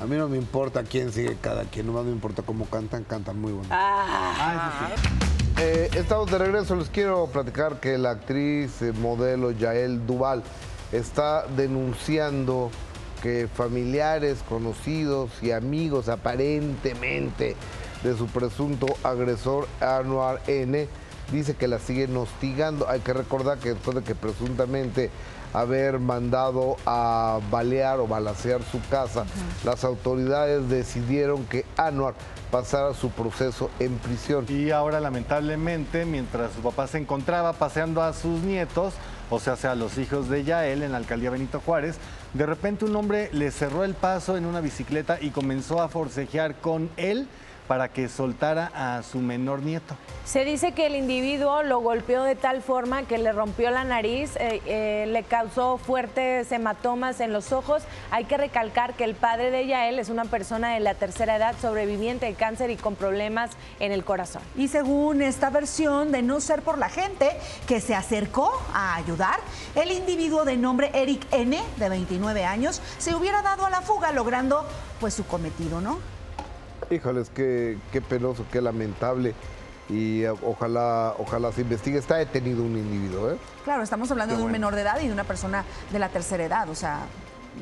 A mí no me importa quién sigue cada quien, nomás me importa cómo cantan muy bonito. Eso sí. Estamos de regreso, les quiero platicar que la actriz modelo Yael Duval está denunciando que familiares, conocidos y amigos aparentemente de su presunto agresor Anwar N. dice que la siguen hostigando. Hay que recordar que después de que presuntamente haber mandado a balear o balacear su casa, las autoridades decidieron que Anwar pasara su proceso en prisión. Y ahora, lamentablemente, mientras su papá se encontraba paseando a sus nietos, o sea, a los hijos de Yael, en la alcaldía Benito Juárez, de repente un hombre le cerró el paso en una bicicleta y comenzó a forcejear con él para que soltara a su menor nieto. Se dice que el individuo lo golpeó de tal forma que le rompió la nariz, le causó fuertes hematomas en los ojos. Hay que recalcar que el padre de Yael es una persona de la tercera edad, sobreviviente de cáncer y con problemas en el corazón. Y según esta versión, de no ser por la gente que se acercó a ayudar, el individuo de nombre Eric N., de 29 años, se hubiera dado a la fuga, logrando pues su cometido, ¿no? Híjoles, qué penoso, qué lamentable, y ojalá se investigue. Está detenido un individuo, ¿eh? Claro, estamos hablando de un menor de edad y de una persona de la tercera edad, o sea,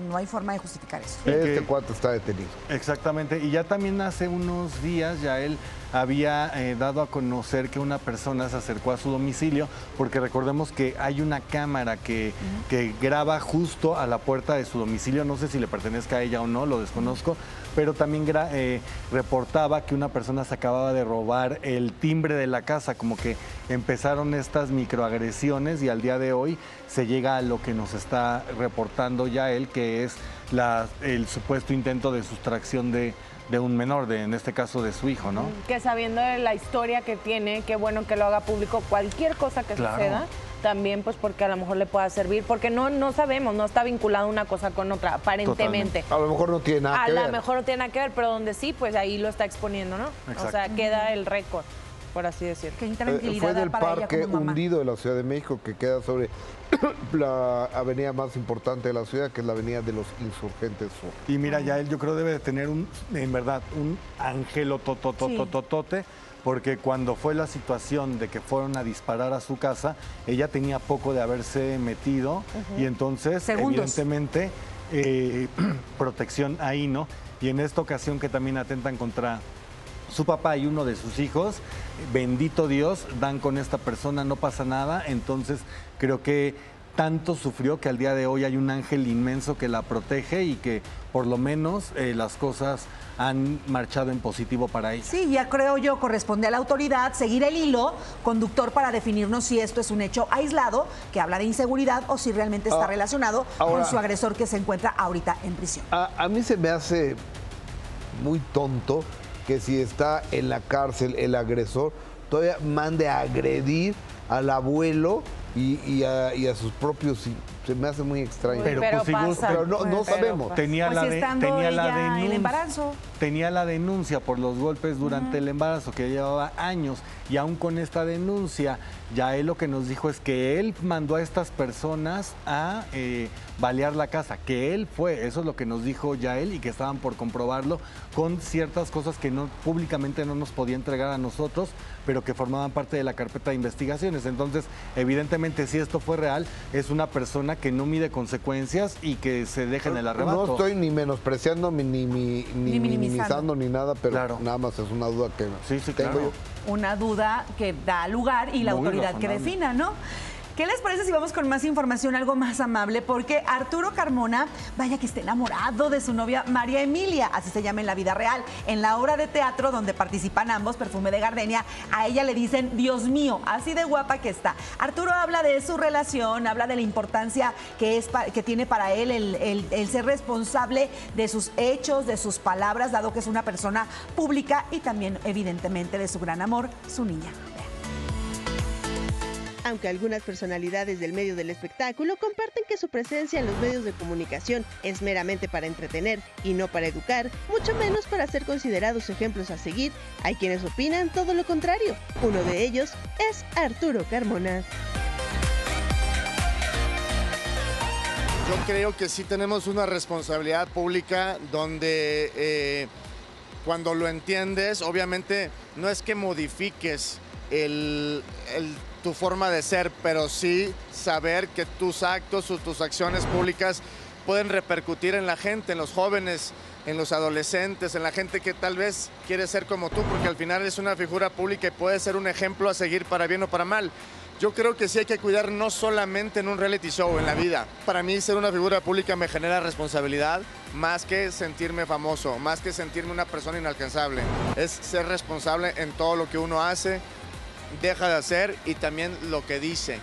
no hay forma de justificar eso. Este cuate está detenido. Exactamente, y ya también hace unos días ya él había dado a conocer que una persona se acercó a su domicilio, porque recordemos que hay una cámara que graba justo a la puerta de su domicilio. No sé si le pertenezca a ella o no, lo desconozco, pero también reportaba que una persona se acababa de robar el timbre de la casa, como que empezaron estas microagresiones, y al día de hoy se llega a lo que nos está reportando ya él, que es el supuesto intento de sustracción de un menor, en este caso de su hijo, ¿no? Que sabiendo de la historia que tiene, qué bueno que lo haga público cualquier cosa que suceda, también pues porque a lo mejor le pueda servir, porque no sabemos, no está vinculado una cosa con otra, aparentemente. Totalmente. A lo mejor no tiene nada que ver. A lo mejor no tiene nada que ver, pero donde sí, pues ahí lo está exponiendo, ¿no? Exacto. O sea, queda el récord, por así decirlo. Qué intranquilidad fue del para parque hundido de la Ciudad de México, que queda sobre la avenida más importante de la ciudad, que es la avenida de los Insurgentes Sur. Y mira, ya él, yo creo, debe de tener en verdad un angelo tototototote, porque cuando fue la situación de que fueron a disparar a su casa, ella tenía poco de haberse metido, y entonces, evidentemente, protección ahí, ¿no? Y en esta ocasión que también atentan contra su papá y uno de sus hijos, bendito Dios, dan con esta persona, no pasa nada. Entonces creo que tanto sufrió que al día de hoy hay un ángel inmenso que la protege y que por lo menos las cosas han marchado en positivo para ella. Sí, ya creo yo, corresponde a la autoridad seguir el hilo conductor para definirnos si esto es un hecho aislado que habla de inseguridad o si realmente está relacionado con su agresor, que se encuentra ahorita en prisión. A mí se me hace muy tonto que si está en la cárcel el agresor, todavía mande a agredir al abuelo y a sus propios. Se me hace muy extraño. Pero pues, pasa, pero no sabemos. Tenía la denuncia por los golpes durante el embarazo, que llevaba años, y aún con esta denuncia, ya él lo que nos dijo es que él mandó a estas personas a balear la casa, que él fue, eso es lo que nos dijo Yael, y que estaban por comprobarlo con ciertas cosas que no públicamente no nos podía entregar a nosotros, pero que formaban parte de la carpeta de investigaciones. Entonces, evidentemente, si esto fue real, es una persona que no mide consecuencias y que se deja en el arrebato. No estoy ni menospreciando ni minimizando ni nada, pero nada más es una duda que tengo. Claro. Una duda que da lugar y la autoridad que defina, ¿no? ¿Qué les parece si vamos con más información, algo más amable? Porque Arturo Carmona, vaya que está enamorado de su novia María Emilia, así se llama en la vida real. En la obra de teatro donde participan ambos, Perfume de Gardenia, a ella le dicen Dios mío, así de guapa que está. Arturo habla de su relación, habla de la importancia que tiene para él el ser responsable de sus hechos, de sus palabras, dado que es una persona pública, y también, evidentemente, de su gran amor, su niña. Aunque algunas personalidades del medio del espectáculo comparten que su presencia en los medios de comunicación es meramente para entretener y no para educar, mucho menos para ser considerados ejemplos a seguir, hay quienes opinan todo lo contrario. Uno de ellos es Arturo Carmona. Yo creo que sí tenemos una responsabilidad pública donde cuando lo entiendes, obviamente no es que modifiques tu forma de ser, pero sí saber que tus actos o tus acciones públicas pueden repercutir en la gente, en los jóvenes, en los adolescentes, en la gente que tal vez quiere ser como tú, porque al final es una figura pública y puede ser un ejemplo a seguir para bien o para mal. Yo creo que sí hay que cuidar no solamente en un reality show, en la vida. Para mí ser una figura pública me genera responsabilidad más que sentirme famoso, más que sentirme una persona inalcanzable. Es ser responsable en todo lo que uno hace, deja de hacer y también lo que dice.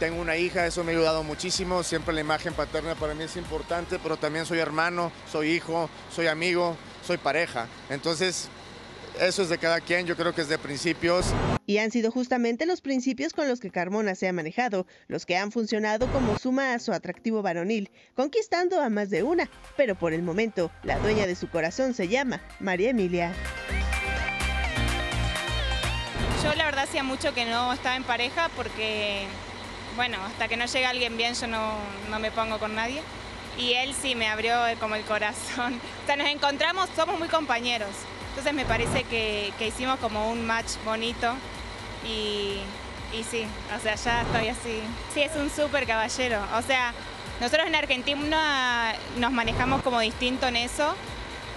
Tengo una hija, eso me ha ayudado muchísimo, siempre la imagen paterna para mí es importante, pero también soy hermano, soy hijo, soy amigo, soy pareja. Entonces, eso es de cada quien, yo creo que es de principios. Y han sido justamente los principios con los que Carmona se ha manejado, los que han funcionado como suma a su atractivo varonil, conquistando a más de una, pero por el momento, la dueña de su corazón se llama María Emilia. Yo la verdad hacía mucho que no estaba en pareja porque... Bueno, hasta que no llega alguien bien, yo no me pongo con nadie. Y él sí me abrió como el corazón. O sea, nos encontramos, somos muy compañeros. Entonces me parece que hicimos como un match bonito. Y sí, o sea, ya estoy así. Sí, es un súper caballero. O sea, nosotros en Argentina nos manejamos como distinto en eso.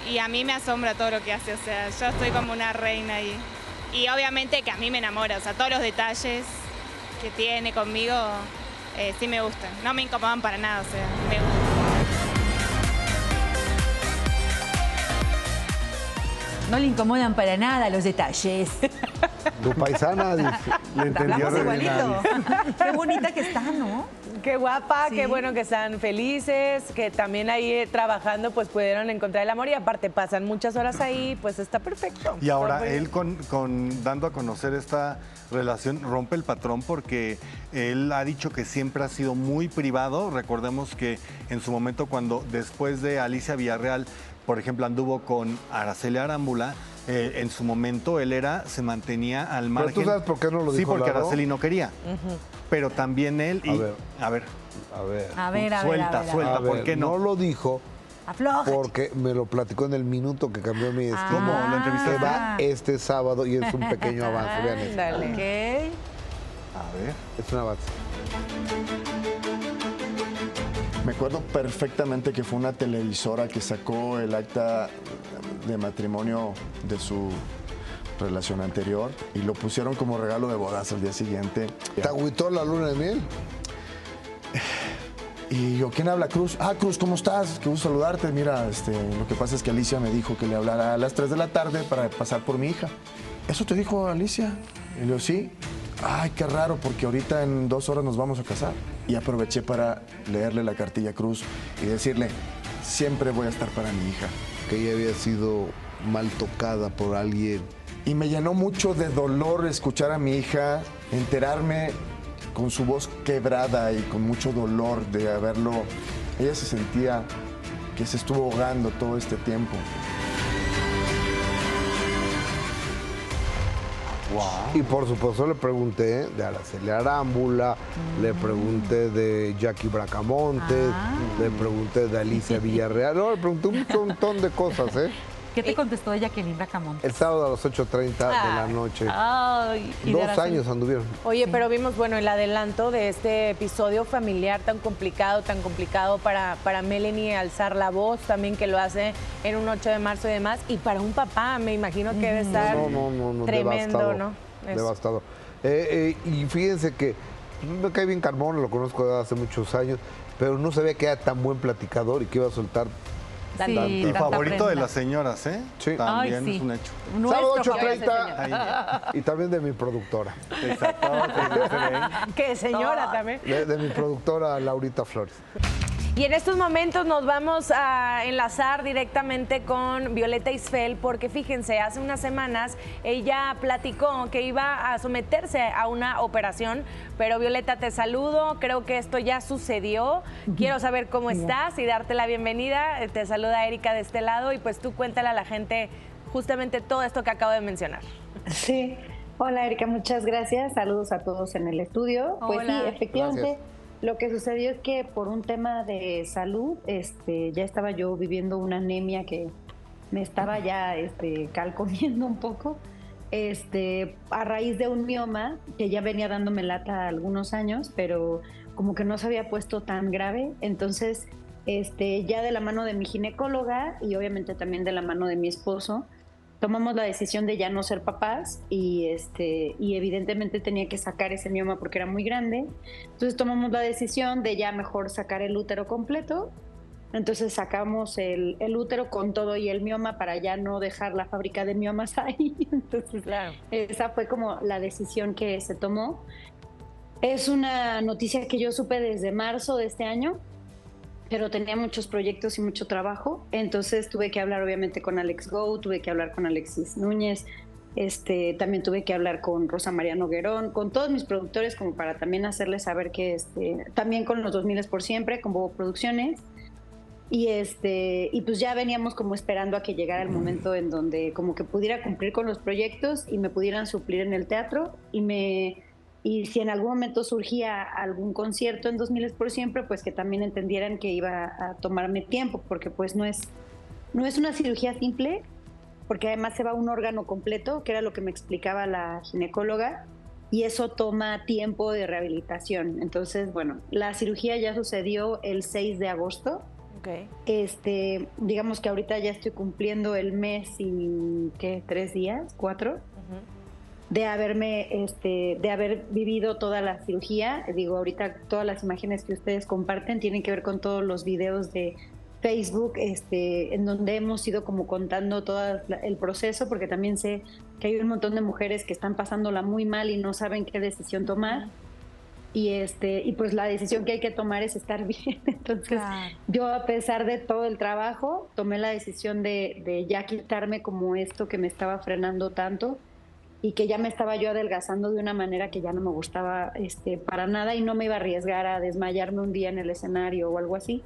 Y a mí me asombra todo lo que hace. O sea, yo estoy como una reina ahí. Y obviamente que a mí me enamora. O sea, todos los detalles que tiene conmigo, sí me gustan. No me incomodan para nada, o sea, me gustan. No le incomodan para nada los detalles. Tu paisana le entendió igualito. Qué bonita que está, ¿no? Qué guapa, sí. Qué bueno que están felices, que también ahí trabajando pues pudieron encontrar el amor y aparte pasan muchas horas ahí, pues está perfecto. Y ahora él dando a conocer esta relación rompe el patrón porque él ha dicho que siempre ha sido muy privado. Recordemos que en su momento cuando después de Alicia Villarreal, por ejemplo, anduvo con Araceli Arámbula, en su momento él se mantenía al margen. ¿Pero tú sabes por qué no lo dijo? Sí, porque Lalo. Araceli no quería. Pero también él y... A ver. Suelta, ¿por qué no? No lo dijo. Afloja. Porque me lo platicó en el minuto que cambió mi destino. ¿Cómo? Lo entrevisté. Va este sábado y es un pequeño avance. Vean eso. Dale. Okay. A ver. Es un avance. Me acuerdo perfectamente que fue una televisora que sacó el acta de matrimonio de su relación anterior y lo pusieron como regalo de bodas al día siguiente. ¿Te agüitó la luna de miel? Y yo, ¿quién habla? Cruz. Ah, Cruz, ¿cómo estás? Qué gusto saludarte. Mira, lo que pasa es que Alicia me dijo que le hablara a las 3 de la tarde para pasar por mi hija. ¿Eso te dijo Alicia? Y yo, sí. Ay, qué raro, porque ahorita en 2 horas nos vamos a casar. Y aproveché para leerle la cartilla a Cruz y decirle, siempre voy a estar para mi hija. Que ella había sido mal tocada por alguien. Y me llenó mucho de dolor escuchar a mi hija, enterarme con su voz quebrada y con mucho dolor de haberlo... Ella se sentía que se estuvo ahogando todo este tiempo. Wow. Y por supuesto le pregunté de Araceli Arámbula, le pregunté de Jackie Bracamontes, le pregunté de Alicia Villarreal, no, le pregunté un montón de cosas, ¿eh? ¿Qué te contestó Jacqueline Bracamontes? El sábado a las 8:30 de la noche. Ay, 2 años anduvieron. Oye, sí. Pero vimos, bueno, el adelanto de este episodio familiar tan complicado para Melanie alzar la voz también, que lo hace en un 8 de marzo y demás. Y para un papá, me imagino que debe estar tremendo, devastado, ¿no? Eso. Devastado. Y fíjense que me cae bien Carmona, lo conozco desde hace muchos años, pero no sabía que era tan buen platicador y que iba a soltar... Sí, y favorito prenda de las señoras, ¿eh? Sí. También ay, sí, es un hecho. Sábado 8:30 y también de mi productora. Exacto. Que señora también. De mi productora Laurita Flores. Y en estos momentos nos vamos a enlazar directamente con Violeta Isfel porque fíjense, hace unas semanas ella platicó que iba a someterse a una operación, pero Violeta, te saludo, creo que esto ya sucedió, quiero saber cómo estás y darte la bienvenida, te saluda Erika de este lado y pues tú cuéntale a la gente justamente todo esto que acabo de mencionar. Sí, hola Erika, muchas gracias, saludos a todos en el estudio. Hola. Pues sí, efectivamente. Gracias. Lo que sucedió es que por un tema de salud, ya estaba yo viviendo una anemia que me estaba ya calcomiendo un poco, a raíz de un mioma que ya venía dándome lata algunos años, pero como que no se había puesto tan grave, entonces ya de la mano de mi ginecóloga y obviamente también de la mano de mi esposo, tomamos la decisión de ya no ser papás y evidentemente tenía que sacar ese mioma porque era muy grande. Entonces tomamos la decisión de ya mejor sacar el útero completo. Entonces sacamos el útero con todo y el mioma para ya no dejar la fábrica de miomas ahí. Entonces, claro, esa fue como la decisión que se tomó. Es una noticia que yo supe desde marzo de este año, pero tenía muchos proyectos y mucho trabajo, entonces tuve que hablar obviamente con Alex Go, tuve que hablar con Alexis Núñez, también tuve que hablar con Rosa María Noguerón, con todos mis productores, como para también hacerles saber que también con los 2000 por siempre, con Bobo Producciones, y pues ya veníamos como esperando a que llegara el momento en donde como que pudiera cumplir con los proyectos y me pudieran suplir en el teatro y si en algún momento surgía algún concierto en 2000 por siempre, pues que también entendieran que iba a tomarme tiempo, porque pues no es una cirugía simple, porque además se va un órgano completo, que era lo que me explicaba la ginecóloga, y eso toma tiempo de rehabilitación. Entonces, bueno, la cirugía ya sucedió el 6 de agosto. Okay. Digamos que ahorita ya estoy cumpliendo el mes y, ¿qué? 3 días, 4. Uh-huh. De haber vivido toda la cirugía. Digo, ahorita todas las imágenes que ustedes comparten tienen que ver con todos los videos de Facebook, en donde hemos ido como contando todo el proceso, porque también sé que hay un montón de mujeres que están pasándola muy mal y no saben qué decisión tomar. Y pues la decisión que hay que tomar es estar bien. Entonces, claro, yo, a pesar de todo el trabajo, tomé la decisión de ya quitarme como esto que me estaba frenando tanto, y que ya me estaba yo adelgazando de una manera que ya no me gustaba para nada, y no me iba a arriesgar a desmayarme un día en el escenario o algo así.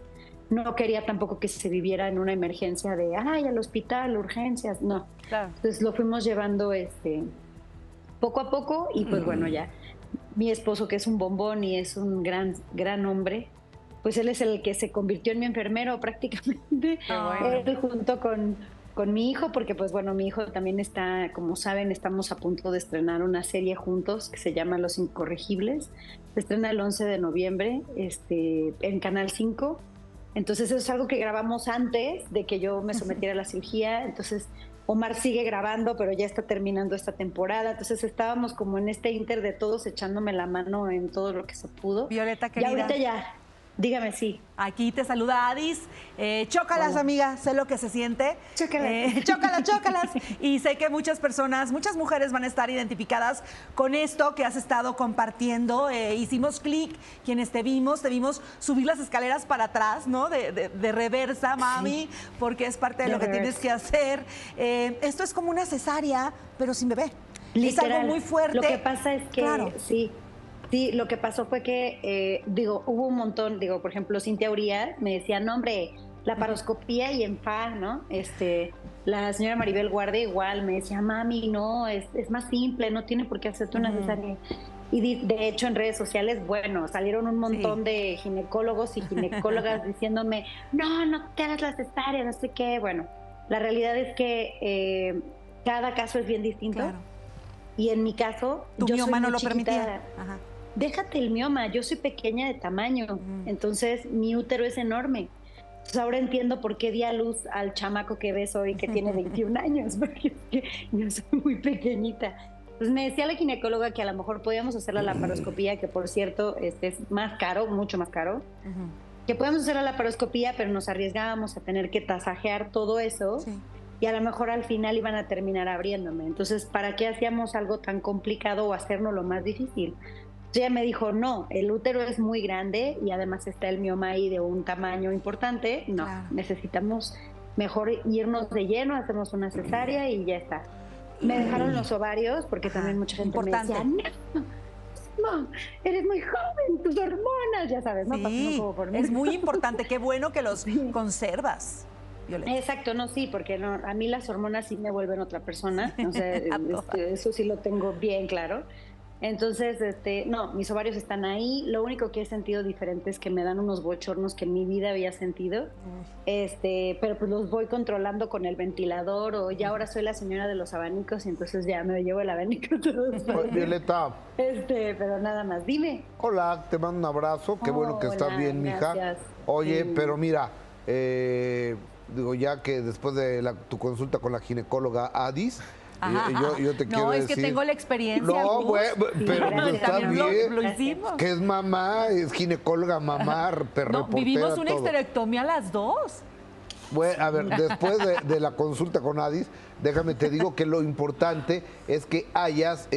No quería tampoco que se viviera en una emergencia de ¡ay, al hospital, urgencias! No. Claro. Entonces lo fuimos llevando poco a poco y pues bueno, ya. Mi esposo, que es un bombón y es un gran, gran hombre, pues él es el que se convirtió en mi enfermero prácticamente. Bueno. Él junto con mi hijo, porque pues bueno, mi hijo también está, como saben, estamos a punto de estrenar una serie juntos que se llama Los Incorregibles. Se estrena el 11 de noviembre en Canal 5. Entonces eso es algo que grabamos antes de que yo me sometiera a la cirugía. Entonces Omar sigue grabando, pero ya está terminando esta temporada. Entonces estábamos como en este ínter de todos echándome la mano en todo lo que se pudo. Violeta, querida. Y ahorita ya, dígame, sí. Aquí te saluda Adis. Chócalas, amiga, sé lo que se siente. Chócalas. Chócalas. Y sé que muchas personas, muchas mujeres van a estar identificadas con esto que has estado compartiendo. Hicimos clic, quienes te vimos subir las escaleras para atrás, ¿no? De reversa, mami, sí, porque es parte de lo que tienes que hacer. Esto es como una cesárea, pero sin bebé. Literal. Es algo muy fuerte. Lo que pasa es que, claro, sí. Sí, lo que pasó fue que, hubo un montón, por ejemplo, Cintia Uría me decía, no, hombre, la laparoscopía y ENFA, ¿no? La señora Maribel Guardia igual me decía, mami, no, es más simple, no tiene por qué hacerte una cesárea. Y de hecho en redes sociales, bueno, salieron un montón de ginecólogos y ginecólogas diciéndome, no te hagas la cesárea, no sé qué. Bueno, la realidad es que cada caso es bien distinto. Claro. Y en mi caso, yo soy muy chiquita. Tu mioma no lo permitía. Ajá. Déjate el mioma, yo soy pequeña de tamaño, entonces mi útero es enorme. Entonces ahora entiendo por qué di a luz al chamaco que ves hoy, que tiene 21 años, porque yo soy muy pequeñita. Pues me decía la ginecóloga que a lo mejor podíamos hacer la laparoscopía, que por cierto es más caro, mucho más caro, que podíamos hacer la laparoscopía, pero nos arriesgábamos a tener que tasajear todo eso, y a lo mejor al final iban a terminar abriéndome. Entonces, ¿para qué hacíamos algo tan complicado o hacernos lo más difícil? Ella me dijo, no, el útero es muy grande y además está el mioma ahí de un tamaño importante. No, claro, necesitamos mejor irnos de lleno, hacemos una cesárea y ya está. Me dejaron los ovarios porque también mucha gente me decía, no, eres muy joven, tus hormonas, ya sabes, no pasó como por mí. Es muy importante, qué bueno que los conservas, Violeta. Exacto, no, sí, porque no, a mí las hormonas sí me vuelven otra persona, o sea, eso sí lo tengo bien claro. Entonces, no, mis ovarios están ahí. Lo único que he sentido diferente es que me dan unos bochornos que en mi vida había sentido. Pero pues los voy controlando con el ventilador, o ya ahora soy la señora de los abanicos y entonces ya me llevo el abanico todos. Violeta. Pero nada más, dime. Hola, te mando un abrazo. Qué bueno que estás bien, mija. Gracias. Oye, pero mira, digo, ya que después de tu consulta con la ginecóloga Adis, yo te quiero decir... No, es que tengo la experiencia. No, pero no está bien. Lo hicimos. Que es mamá, es ginecóloga, mamá, perro. No, vivimos una esterectomía las dos. Bueno, a ver, después de la consulta con Adis, déjame te digo que lo importante es que hayas,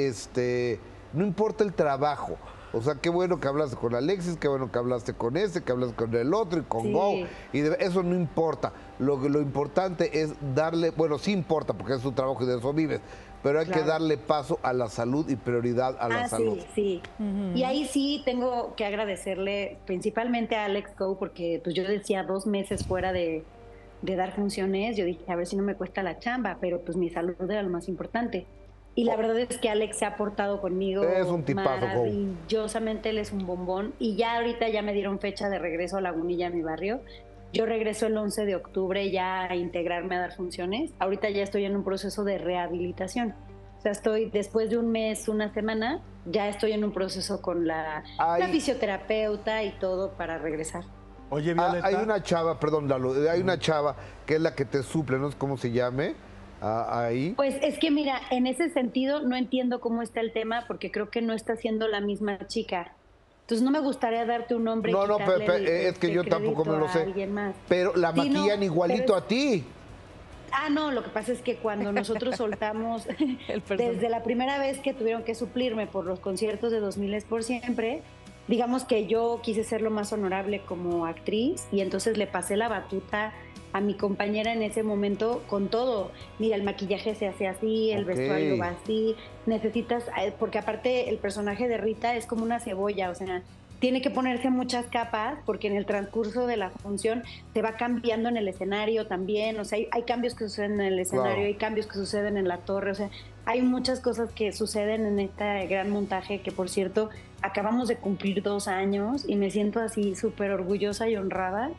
no importa el trabajo. O sea, qué bueno que hablaste con Alexis, qué bueno que hablaste con ese, que hablaste con el otro y con Go. Y eso no importa. Lo importante es darle, bueno, sí importa porque es tu trabajo y de eso vives, pero hay que darle paso a la salud y prioridad a la salud. Sí, sí. Y ahí sí tengo que agradecerle principalmente a Alex Go, porque pues yo decía 2 meses fuera de dar funciones, yo dije, a ver si no me cuesta la chamba, pero pues mi salud era lo más importante. Y la verdad es que Alex se ha portado conmigo. Es un tipazo, maravillosamente, él es un bombón. Y ya ahorita ya me dieron fecha de regreso a Lagunilla, a mi barrio. Yo regreso el 11 de octubre ya a integrarme a dar funciones. Ahorita ya estoy en un proceso de rehabilitación. O sea, estoy después de un mes, una semana, ya estoy en un proceso con la fisioterapeuta y todo para regresar. Oye, Violeta. Hay una chava, perdón, Lalo, hay una chava que es la que te suple, no sé cómo se llame. Ahí. Pues es que mira, en ese sentido no entiendo cómo está el tema porque creo que no está siendo la misma chica. Entonces no me gustaría darte un nombre. No, no, es que yo tampoco me lo sé. Pero la maquillan igualito a ti. Ah, no, lo que pasa es que cuando nosotros soltamos, desde la primera vez que tuvieron que suplirme por los conciertos de 2000 es por siempre, digamos que yo quise ser lo más honorable como actriz y entonces le pasé la batuta a mi compañera en ese momento con todo. Mira, el maquillaje se hace así, el vestuario va así, necesitas... Porque aparte el personaje de Rita es como una cebolla, o sea, tiene que ponerse muchas capas porque en el transcurso de la función se va cambiando en el escenario también, o sea, hay cambios que suceden en el escenario, hay cambios que suceden en la torre, o sea, hay muchas cosas que suceden en este gran montaje que, por cierto, acabamos de cumplir 2 años y me siento así súper orgullosa y honrada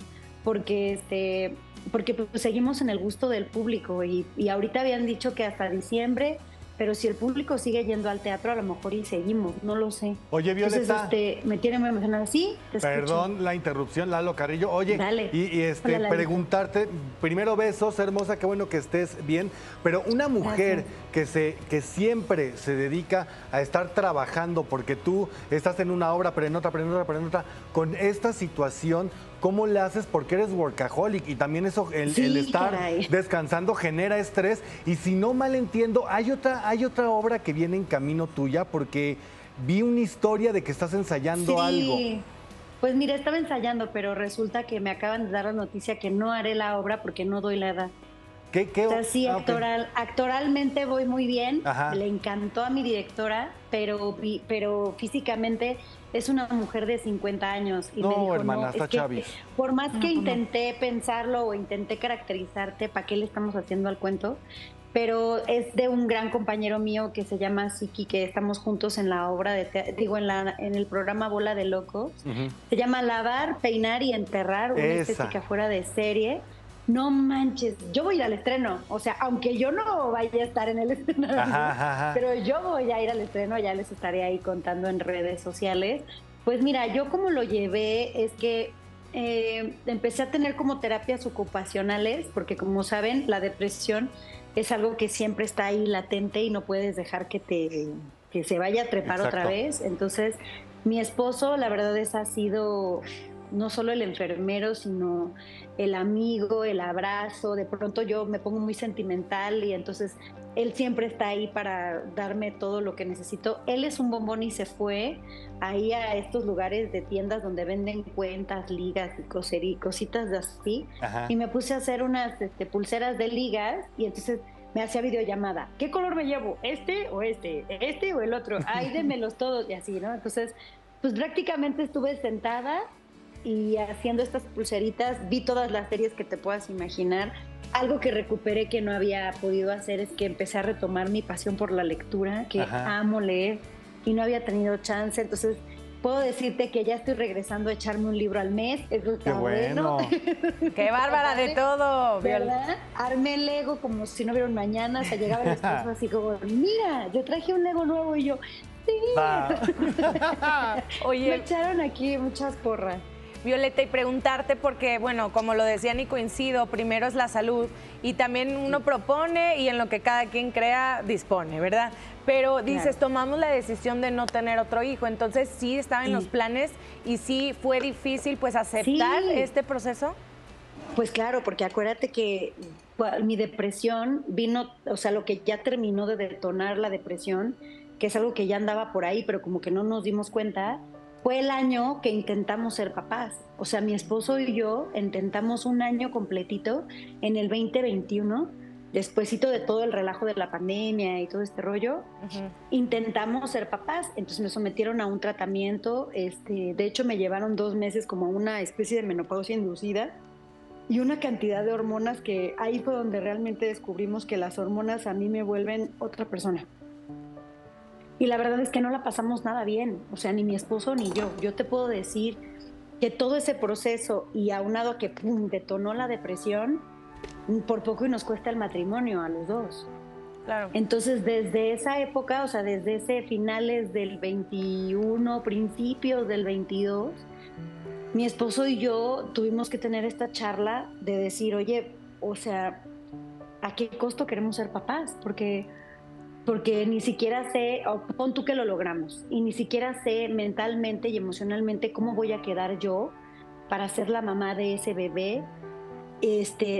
porque porque pues, seguimos en el gusto del público y ahorita habían dicho que hasta diciembre, pero si el público sigue yendo al teatro, a lo mejor y seguimos, no lo sé. Oye, Violeta. Entonces, me tiene muy emocionada. Sí, te perdón escucho. La interrupción, Lalo Carrillo. Oye, dale. Hola, preguntarte, primero besos, hermosa, qué bueno que estés bien, pero una mujer que siempre se dedica a estar trabajando, porque tú estás en una obra, pero en otra, con esta situación, ¿cómo le haces? Porque eres workaholic y también eso, el estar descansando genera estrés. Y si no mal entiendo, hay otra obra que viene en camino tuya, porque vi una historia de que estás ensayando algo. Pues mira, estaba ensayando, pero resulta que me acaban de dar la noticia que no haré la obra porque no doy la edad. ¿Qué? O sea, sí, actoralmente voy muy bien. Le encantó a mi directora, pero físicamente es una mujer de 50 años. Y no, me dijo, hermana, está Chavis. Por más que intenté pensarlo o intenté caracterizarte, ¿para qué le estamos haciendo al cuento? Pero es de un gran compañero mío que se llama Siki, que estamos juntos en la obra, en el programa Bola de Locos. Se llama Lavar, Peinar y Enterrar, una estética fuera de serie. No manches, yo voy a ir al estreno, o sea, aunque yo no vaya a estar en el estreno, pero yo voy a ir al estreno, ya les estaré ahí contando en redes sociales. Pues mira, yo como lo llevé es que empecé a tener como terapias ocupacionales, porque como saben, la depresión es algo que siempre está ahí latente y no puedes dejar que se vaya a trepar otra vez. Entonces, mi esposo, la verdad, ha sido... no solo el enfermero, sino el amigo, el abrazo. De pronto yo me pongo muy sentimental y entonces él siempre está ahí para darme todo lo que necesito. Él es un bombón y se fue ahí a estos lugares de tiendas donde venden cuentas, ligas y cositas de así. Y me puse a hacer unas pulseras de ligas y entonces... me hacía videollamada. ¿Qué color me llevo? ¿Este o este? ¿Este o el otro? Ay, démelos todos y así, ¿no? Entonces, pues prácticamente estuve sentada y haciendo estas pulseritas, vi todas las series que te puedas imaginar. Algo que recuperé que no había podido hacer es que empecé a retomar mi pasión por la lectura, que amo leer. y no había tenido chance, entonces puedo decirte que ya estoy regresando a echarme un libro al mes. Eso está bueno. ¡Qué bárbara de todo! ¿Verdad? Armé el Lego como si no hubiera un mañana. O sea, llegaba las cosas así como, mira, yo traje un Lego nuevo y yo, sí. Oye, me echaron aquí muchas porras. Violeta, y preguntarte porque, bueno, como lo decían y coincido, primero es la salud y también uno propone y en lo que cada quien crea dispone, ¿verdad? Pero dices, claro, tomamos la decisión de no tener otro hijo, entonces sí estaba en los planes y sí fue difícil pues aceptar este proceso. Pues claro, porque acuérdate que mi depresión vino, o sea, lo que ya terminó de detonar la depresión, que es algo que ya andaba por ahí, pero como que no nos dimos cuenta, fue el año que intentamos ser papás. O sea, mi esposo y yo intentamos un año completito en el 2021, despuesito de todo el relajo de la pandemia y todo este rollo, intentamos ser papás. Entonces me sometieron a un tratamiento, de hecho me llevaron 2 meses como una especie de menopausia inducida y una cantidad de hormonas que ahí fue donde realmente descubrimos que las hormonas a mí me vuelven otra persona. Y la verdad es que no la pasamos nada bien, o sea, ni mi esposo ni yo. Yo te puedo decir que todo ese proceso y aunado a que ¡pum!, detonó la depresión, por poco y nos cuesta el matrimonio a los dos. Claro. Entonces, desde esa época, o sea, desde ese finales del 21, principios del 22, mi esposo y yo tuvimos que tener esta charla de decir, oye, o sea, ¿a qué costo queremos ser papás? Porque ni siquiera sé, pon tú que lo logramos, y ni siquiera sé mentalmente y emocionalmente cómo voy a quedar yo para ser la mamá de ese bebé.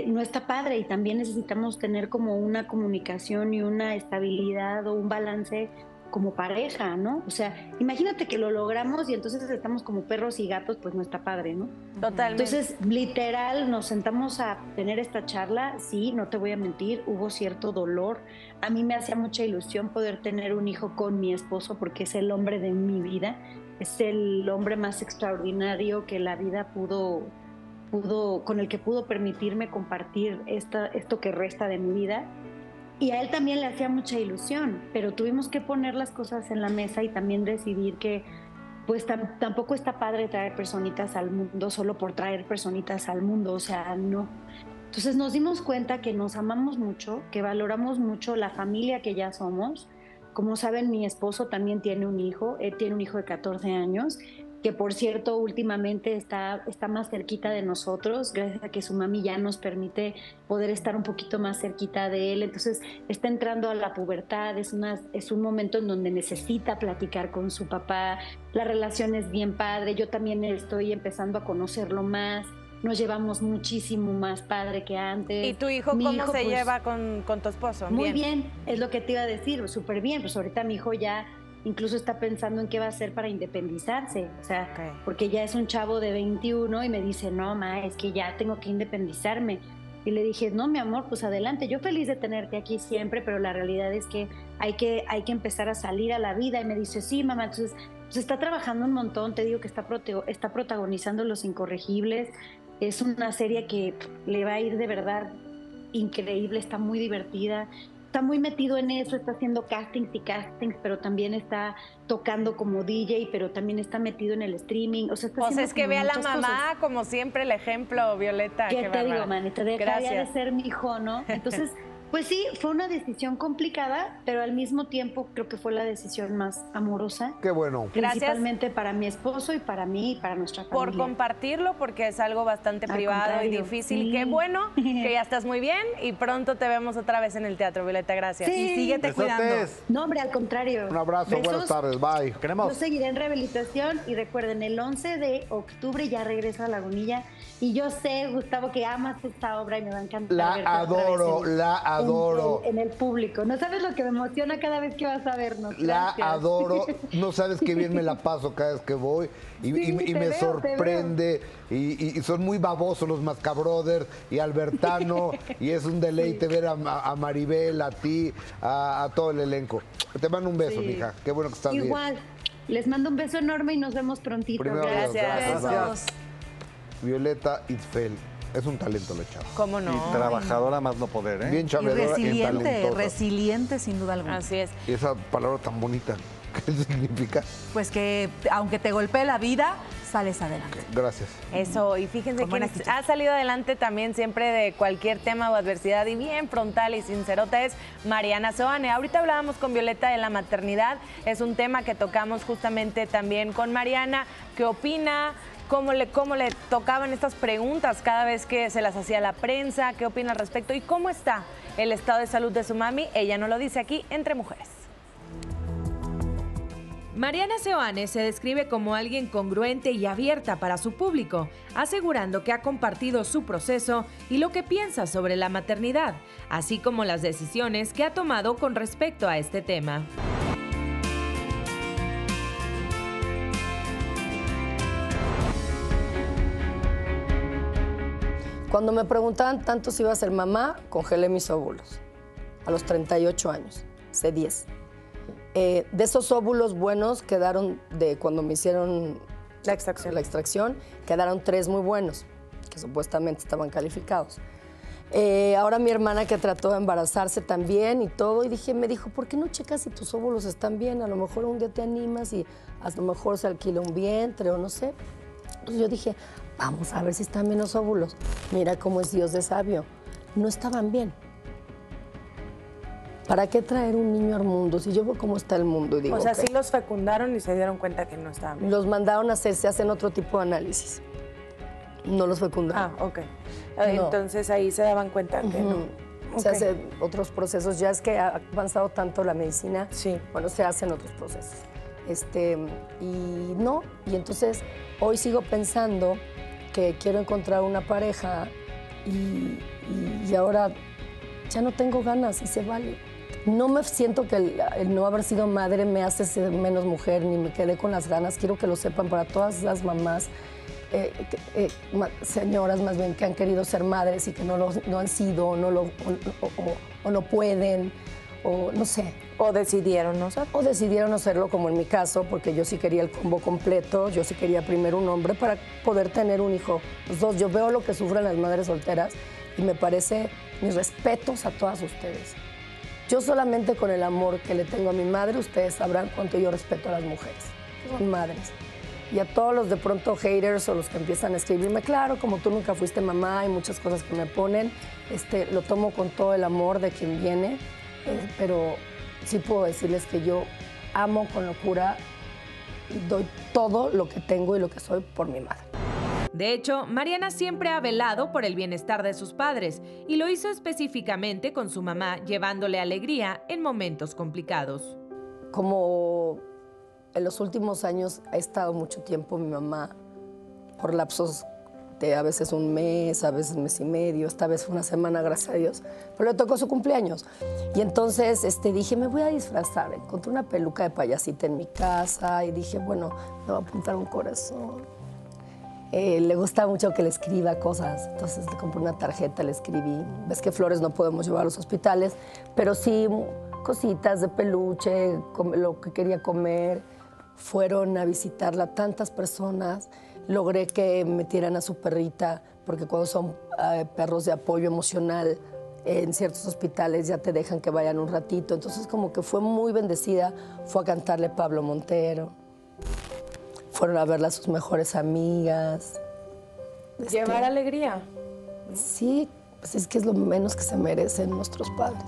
No está padre y también necesitamos tener como una comunicación y una estabilidad o un balance como pareja, ¿no? O sea, imagínate que lo logramos y entonces estamos como perros y gatos, pues no está padre, ¿no? Totalmente. Entonces, literal, nos sentamos a tener esta charla. Sí, no te voy a mentir, hubo cierto dolor. A mí me hacía mucha ilusión poder tener un hijo con mi esposo porque es el hombre de mi vida. Es el hombre más extraordinario que la vida con el que pudo permitirme compartir esto que resta de mi vida. Y a él también le hacía mucha ilusión, pero tuvimos que poner las cosas en la mesa y también decidir que pues tampoco está padre traer personitas al mundo solo por traer personitas al mundo, o sea, no. Entonces nos dimos cuenta que nos amamos mucho, que valoramos mucho la familia que ya somos. Como saben, mi esposo también tiene un hijo, él tiene un hijo de 14 años, que por cierto últimamente está más cerquita de nosotros, gracias a que su mami ya nos permite poder estar un poquito más cerquita de él. Entonces está entrando a la pubertad, es un momento en donde necesita platicar con su papá, la relación es bien padre, yo también estoy empezando a conocerlo más, nos llevamos muchísimo más padre que antes. ¿Y tu hijo cómo se lleva con tu esposo? Muy bien, es lo que te iba a decir, súper bien, pues ahorita mi hijo ya incluso está pensando en qué va a hacer para independizarse, o sea, porque ya es un chavo de 21 y me dice, no, ma, es que ya tengo que independizarme. Y le dije, no, mi amor, pues adelante, yo feliz de tenerte aquí siempre, pero la realidad es que hay que empezar a salir a la vida. Y me dice, sí, mamá. Entonces, pues está trabajando un montón, te digo que está protagonizando Los Incorregibles, es una serie que le va a ir de verdad increíble, está muy divertida. Está muy metido en eso, está haciendo castings y castings, pero también está tocando como DJ, pero también está metido en el streaming. O sea, está haciendo, es que ve a la mamá cosas, como siempre el ejemplo, Violeta. ¿Qué te digo, manita? Dejaría de ser mi hijo, ¿no? Entonces, pues sí, fue una decisión complicada, pero al mismo tiempo creo que fue la decisión más amorosa. Qué bueno. Principalmente para mi esposo y para mí y para nuestra familia. Por compartirlo, porque es algo bastante privado y difícil. Sí. Qué bueno que ya estás muy bien y pronto te vemos otra vez en el teatro, Violeta. Gracias. Sí. Y síguete cuidando. No, hombre, al contrario. Un abrazo, besos, buenas tardes, bye. Yo seguiré en rehabilitación y recuerden, el 11 de octubre ya regreso a Lagunilla y yo sé, Gustavo, que amas esta obra y me va a encantar. La adoro, la adoro. Adoro. En el público. No sabes lo que me emociona cada vez que vas a vernos. Gracias. La adoro. No sabes qué bien me la paso cada vez que voy. Y me sorprende. Y son muy babosos los Mascabrothers y Albertano. Y es un deleite ver a Maribel, a ti, a todo el elenco. Te mando un beso, mija. Qué bueno que estás bien. Les mando un beso enorme y nos vemos prontito. Gracias. Violeta Isfel. Es un talento la chava. ¿Cómo no? Y trabajadora más no poder, ¿eh? Bien chavedora y resiliente, sin duda alguna. Así es. Y esa palabra tan bonita. ¿Qué significa? Pues que aunque te golpee la vida, sales adelante. Okay, gracias. Eso, y fíjense quienes ha salido adelante también siempre de cualquier tema o adversidad y bien frontal y sincerota es Mariana Seoane. Ahorita hablábamos con Violeta de la maternidad, es un tema que tocamos justamente también con Mariana. ¿Qué opina? ¿Cómo le tocaban estas preguntas cada vez que se las hacía la prensa? ¿Qué opina al respecto? ¿Y cómo está el estado de salud de su mami? Ella nos lo dice aquí, Entre Mujeres. Mariana Seoane se describe como alguien congruente y abierta para su público, asegurando que ha compartido su proceso y lo que piensa sobre la maternidad, así como las decisiones que ha tomado con respecto a este tema. Cuando me preguntaban tanto si iba a ser mamá, congelé mis óvulos a los 38 años, C10. De esos óvulos buenos quedaron, de cuando me hicieron la extracción, quedaron 3 muy buenos, que supuestamente estaban calificados. Ahora mi hermana, que trató de embarazarse también y todo, y me dijo, ¿por qué no checas si tus óvulos están bien? A lo mejor un día te animas y a lo mejor se alquila un vientre o no sé. Entonces yo dije, vamos a ver si están bien los óvulos. Mira cómo es Dios de sabio. No estaban bien. ¿Para qué traer un niño al mundo? Si yo veo cómo está el mundo, digo... O sea, okay. Sí los fecundaron y se dieron cuenta que no estaban bien. Los mandaron a hacer, se hacen otro tipo de análisis. No los fecundaron. Ah, ok. No. Entonces ahí se daban cuenta que no. Okay. Se hacen otros procesos. Ya es que ha avanzado tanto la medicina. Sí. Bueno, se hacen otros procesos. Y entonces hoy sigo pensando que quiero encontrar una pareja y ahora ya no tengo ganas y se vale. No me siento que el no haber sido madre me hace ser menos mujer, ni me quedé con las ganas. Quiero que lo sepan para todas las mamás, señoras más bien, que han querido ser madres y que no han sido, o no pueden, o no sé. O decidieron no serlo. O decidieron no serlo, como en mi caso, porque yo sí quería el combo completo, yo sí quería primero un hombre para poder tener un hijo. Los dos, yo veo lo que sufren las madres solteras y me parece, mis respetos a todas ustedes. Yo solamente con el amor que le tengo a mi madre, ustedes sabrán cuánto yo respeto a las mujeres, son madres. Y a todos los de pronto haters o los que empiezan a escribirme, claro, como tú nunca fuiste mamá y muchas cosas que me ponen, lo tomo con todo el amor de quien viene, pero sí puedo decirles que yo amo con locura y doy todo lo que tengo y lo que soy por mi madre. De hecho, Mariana siempre ha velado por el bienestar de sus padres y lo hizo específicamente con su mamá, llevándole alegría en momentos complicados. Como en los últimos años ha estado mucho tiempo mi mamá, por lapsos de a veces un mes, a veces un mes y medio, esta vez fue una semana, gracias a Dios, pero le tocó su cumpleaños. Y entonces dije, me voy a disfrazar. Encontré una peluca de payasita en mi casa y dije, bueno, me voy a pintar un corazón. Le gusta mucho que le escriba cosas, entonces le compré una tarjeta, le escribí. Ves que flores no podemos llevar a los hospitales, pero sí cositas de peluche, lo que quería comer. Fueron a visitarla tantas personas, logré que metieran a su perrita, porque cuando son perros de apoyo emocional, en ciertos hospitales ya te dejan que vayan un ratito. Entonces como que fue muy bendecida, fue a cantarle Pablo Montero. Fueron a verla a sus mejores amigas. Llevar alegría. Sí, pues es que es lo menos que se merecen nuestros padres.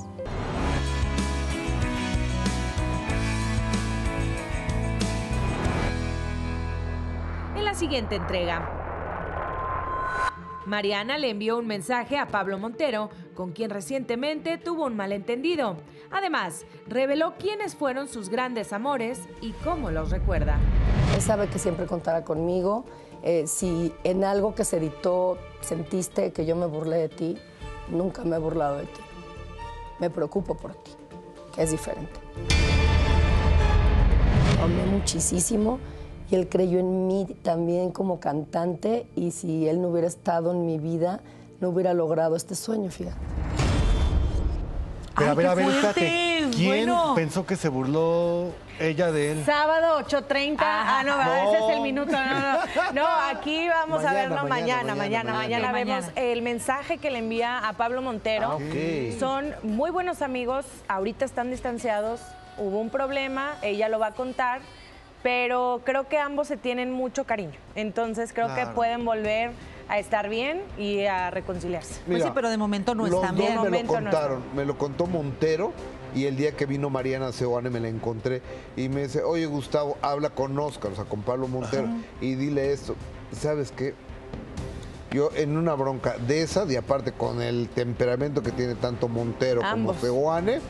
En la siguiente entrega, Mariana le envió un mensaje a Pablo Montero, con quien recientemente tuvo un malentendido. Además, reveló quiénes fueron sus grandes amores y cómo los recuerda. Él sabe que siempre contará conmigo. Si en algo que se editó sentiste que yo me burlé de ti, nunca me he burlado de ti. Me preocupo por ti, que es diferente. Amé muchísimo y él creyó en mí también como cantante, y si él no hubiera estado en mi vida, no hubiera logrado este sueño, fíjate. Pero a ver, espérate. ¿Quién pensó que se burló ella de él? Sábado, 8:30. No, ese es el minuto. No, aquí vamos a ver. No, mañana vemos el mensaje que le envía a Pablo Montero. Ah, okay. Son muy buenos amigos, ahorita están distanciados. hubo un problema, ella lo va a contar, pero creo que ambos se tienen mucho cariño, entonces creo que pueden volver a estar bien y a reconciliarse. Mira, pues sí, pero de momento no están bien. Los dos me lo contaron, me lo contó Montero, y el día que vino Mariana Seoane me la encontré y me dice, oye Gustavo, habla con Óscar, o sea, con Pablo Montero, y dile esto. ¿Sabes qué? Yo en una bronca de esas, y aparte con el temperamento que tiene tanto Montero como Seoane...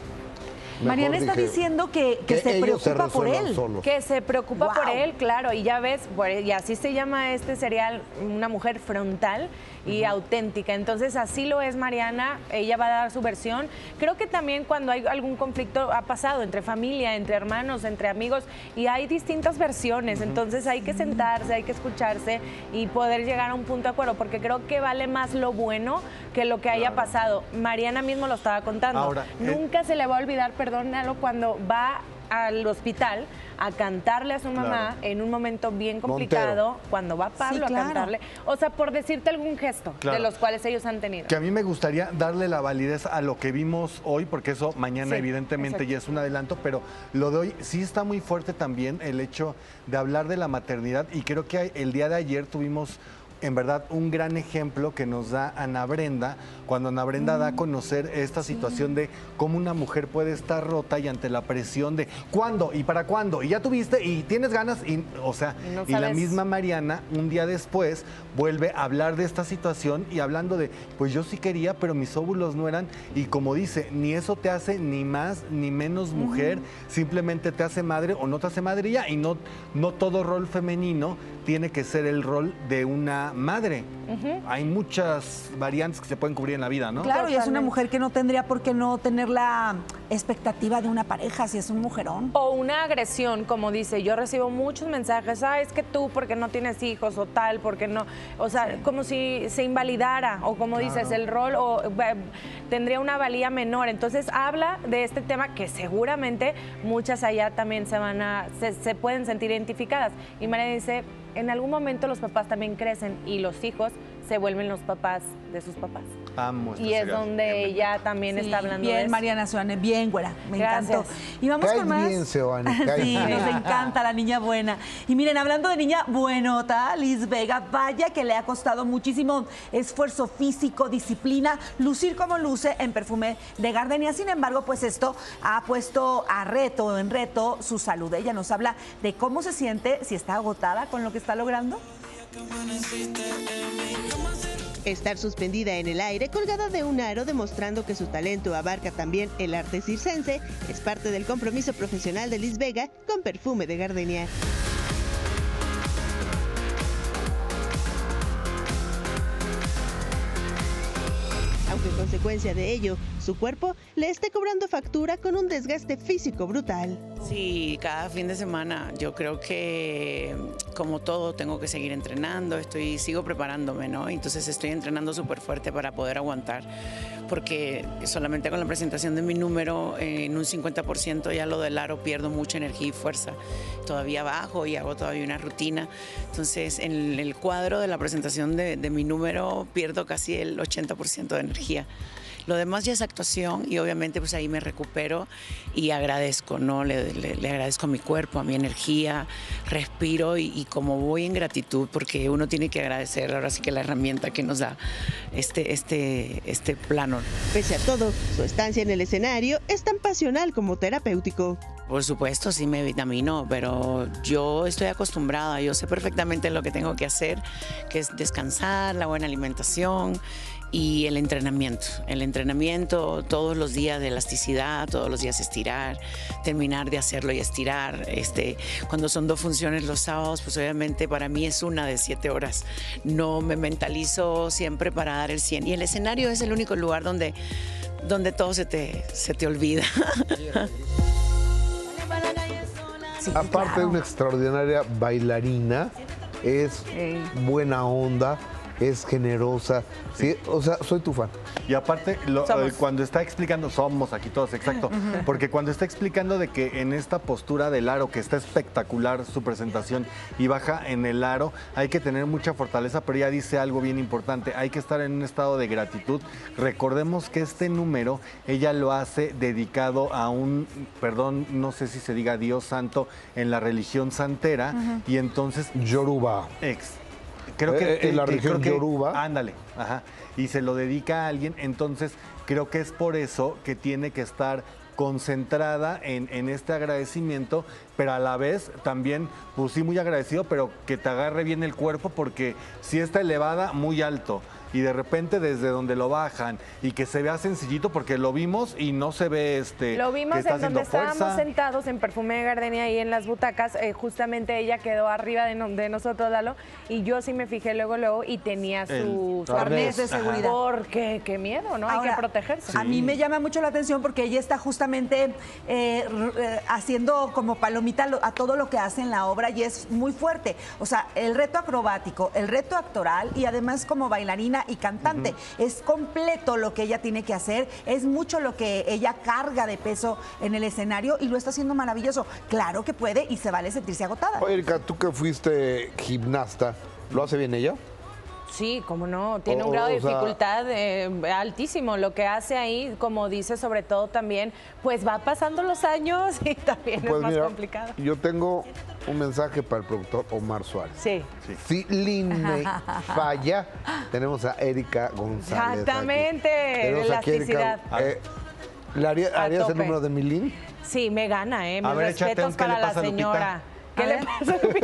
Mariana está diciendo que se preocupa por él. Solos. Que se preocupa por él, claro. Y ya ves, y así se llama este serial, una mujer frontal y auténtica. Entonces, así lo es Mariana. Ella va a dar su versión. Creo que también cuando hay algún conflicto ha pasado entre familia, entre hermanos, entre amigos. Y hay distintas versiones. Entonces, hay que sentarse, hay que escucharse y poder llegar a un punto de acuerdo. Porque creo que vale más lo bueno que lo que haya pasado. Mariana mismo lo estaba contando. Ahora, nunca se le va a olvidar, perdónalo, cuando va al hospital a cantarle a su mamá en un momento bien complicado, cuando va Pablo a cantarle, o sea, por decirte algún gesto de los cuales ellos han tenido. Que a mí me gustaría darle la validez a lo que vimos hoy, porque eso mañana evidentemente ya es un adelanto, pero lo de hoy sí está muy fuerte también el hecho de hablar de la maternidad, y creo que el día de ayer tuvimos... en verdad, un gran ejemplo que nos da Ana Brenda, cuando Ana Brenda da a conocer esta situación de cómo una mujer puede estar rota y ante la presión de cuándo y para cuándo, y ya tuviste y tienes ganas, y, o sea, no sabes. Y la misma Mariana, un día después, vuelve a hablar de esta situación y hablando de, pues yo sí quería, pero mis óvulos no eran, y como dice, ni eso te hace ni más ni menos mujer, simplemente te hace madre o no te hace madre ya, y no todo rol femenino tiene que ser el rol de una madre. Hay muchas variantes que se pueden cubrir en la vida, ¿no? Claro, y es una mujer que no tendría por qué no tener la expectativa de una pareja si es un mujerón. O una agresión, como dice, yo recibo muchos mensajes, ah, es que tú porque no tienes hijos o tal, porque no, o sea, como si se invalidara, o como dices, el rol o tendría una valía menor. Entonces habla de este tema que seguramente muchas allá también se pueden sentir identificadas. Y María dice, en algún momento los papás también crecen y los hijos se vuelven los papás de sus papás. Amo, y es donde ella también está hablando de eso. Mariana Seoane, bien, güera, me encantó. Y vamos con más. Bien, Seoane, sí, nos encanta la niña buena. Y miren, hablando de niña buenota, Liz Vega, vaya que le ha costado muchísimo esfuerzo físico, disciplina, lucir como luce en Perfume de Gardenia. Sin embargo, pues esto ha puesto en reto su salud. Ella nos habla de cómo se siente, si está agotada con lo que está logrando. Estar suspendida en el aire, colgada de un aro, demostrando que su talento abarca también el arte circense, es parte del compromiso profesional de Liz Vega con Perfume de Gardenia. Aunque en consecuencia de ello, su cuerpo le esté cobrando factura con un desgaste físico brutal. Sí, cada fin de semana yo creo que, como todo, tengo que seguir entrenando, sigo preparándome, ¿no? Entonces estoy entrenando súper fuerte para poder aguantar, porque solamente con la presentación de mi número en un 50% ya lo del aro pierdo mucha energía y fuerza. Todavía bajo y hago todavía una rutina. Entonces en el cuadro de la presentación de mi número pierdo casi el 80% de energía. Lo demás ya es actuación y obviamente pues ahí me recupero y agradezco, ¿no? Le agradezco a mi cuerpo, a mi energía, respiro y como voy en gratitud, porque uno tiene que agradecer ahora sí que la herramienta que nos da este plano. Pese a todo, su estancia en el escenario es tan pasional como terapéutico. Por supuesto, sí me vitamino, pero yo estoy acostumbrada, yo sé perfectamente lo que tengo que hacer, que es descansar, la buena alimentación y el entrenamiento todos los días de elasticidad, todos los días estirar, terminar de hacerlo y estirar. Cuando son dos funciones los sábados, pues obviamente para mí es una de 7 horas. No me mentalizo siempre para dar el 100. Y el escenario es el único lugar donde todo se te olvida. Sí, aparte de una extraordinaria bailarina, es buena onda, es generosa. Sí. ¿Sí? O sea, soy tu fan. Y aparte, cuando está explicando, somos aquí todos, exacto. Porque cuando está explicando de que en esta postura del aro, que está espectacular su presentación y baja en el aro, hay que tener mucha fortaleza, pero ella dice algo bien importante, hay que estar en un estado de gratitud. Recordemos que este número ella lo hace dedicado a un, perdón, no sé si se diga Dios santo en la religión santera, y entonces... Yoruba. Creo que en la región Yoruba. Ándale, ajá. Y se lo dedica a alguien, entonces creo que es por eso que tiene que estar concentrada en este agradecimiento, pero a la vez también, pues sí, muy agradecido, pero que te agarre bien el cuerpo, porque si está elevada, muy alto, y de repente desde donde lo bajan, y que se vea sencillito, porque lo vimos y no se ve lo vimos en donde estábamos sentados en Perfume de Gardenia y en las butacas, justamente ella quedó arriba de nosotros, Lalo, y yo sí me fijé luego y tenía su arnés de seguridad. Porque qué miedo, ¿no? Ahora, hay que protegerse. Sí. A mí me llama mucho la atención porque ella está justamente haciendo como palomita a todo lo que hace en la obra, y es muy fuerte. O sea, el reto acrobático, el reto actoral, y además como bailarina y cantante. Es completo lo que ella tiene que hacer, es mucho lo que ella carga de peso en el escenario, y lo está haciendo maravilloso. Claro que puede y se vale sentirse agotada. Oye, Erika, tú que fuiste gimnasta, ¿lo hace bien ella? Sí, cómo no, tiene un grado de dificultad altísimo, lo que hace ahí, como dice, sobre todo también, pues va pasando los años y también pues es más complicado. Yo tengo un mensaje para el productor Omar Suárez. Sí. Si Lynn falla, tenemos a Erika González. Exactamente, elasticidad. ¿Harías el número de mi Lynn? Sí, me gana, mis respetos para la señora. ¿Qué le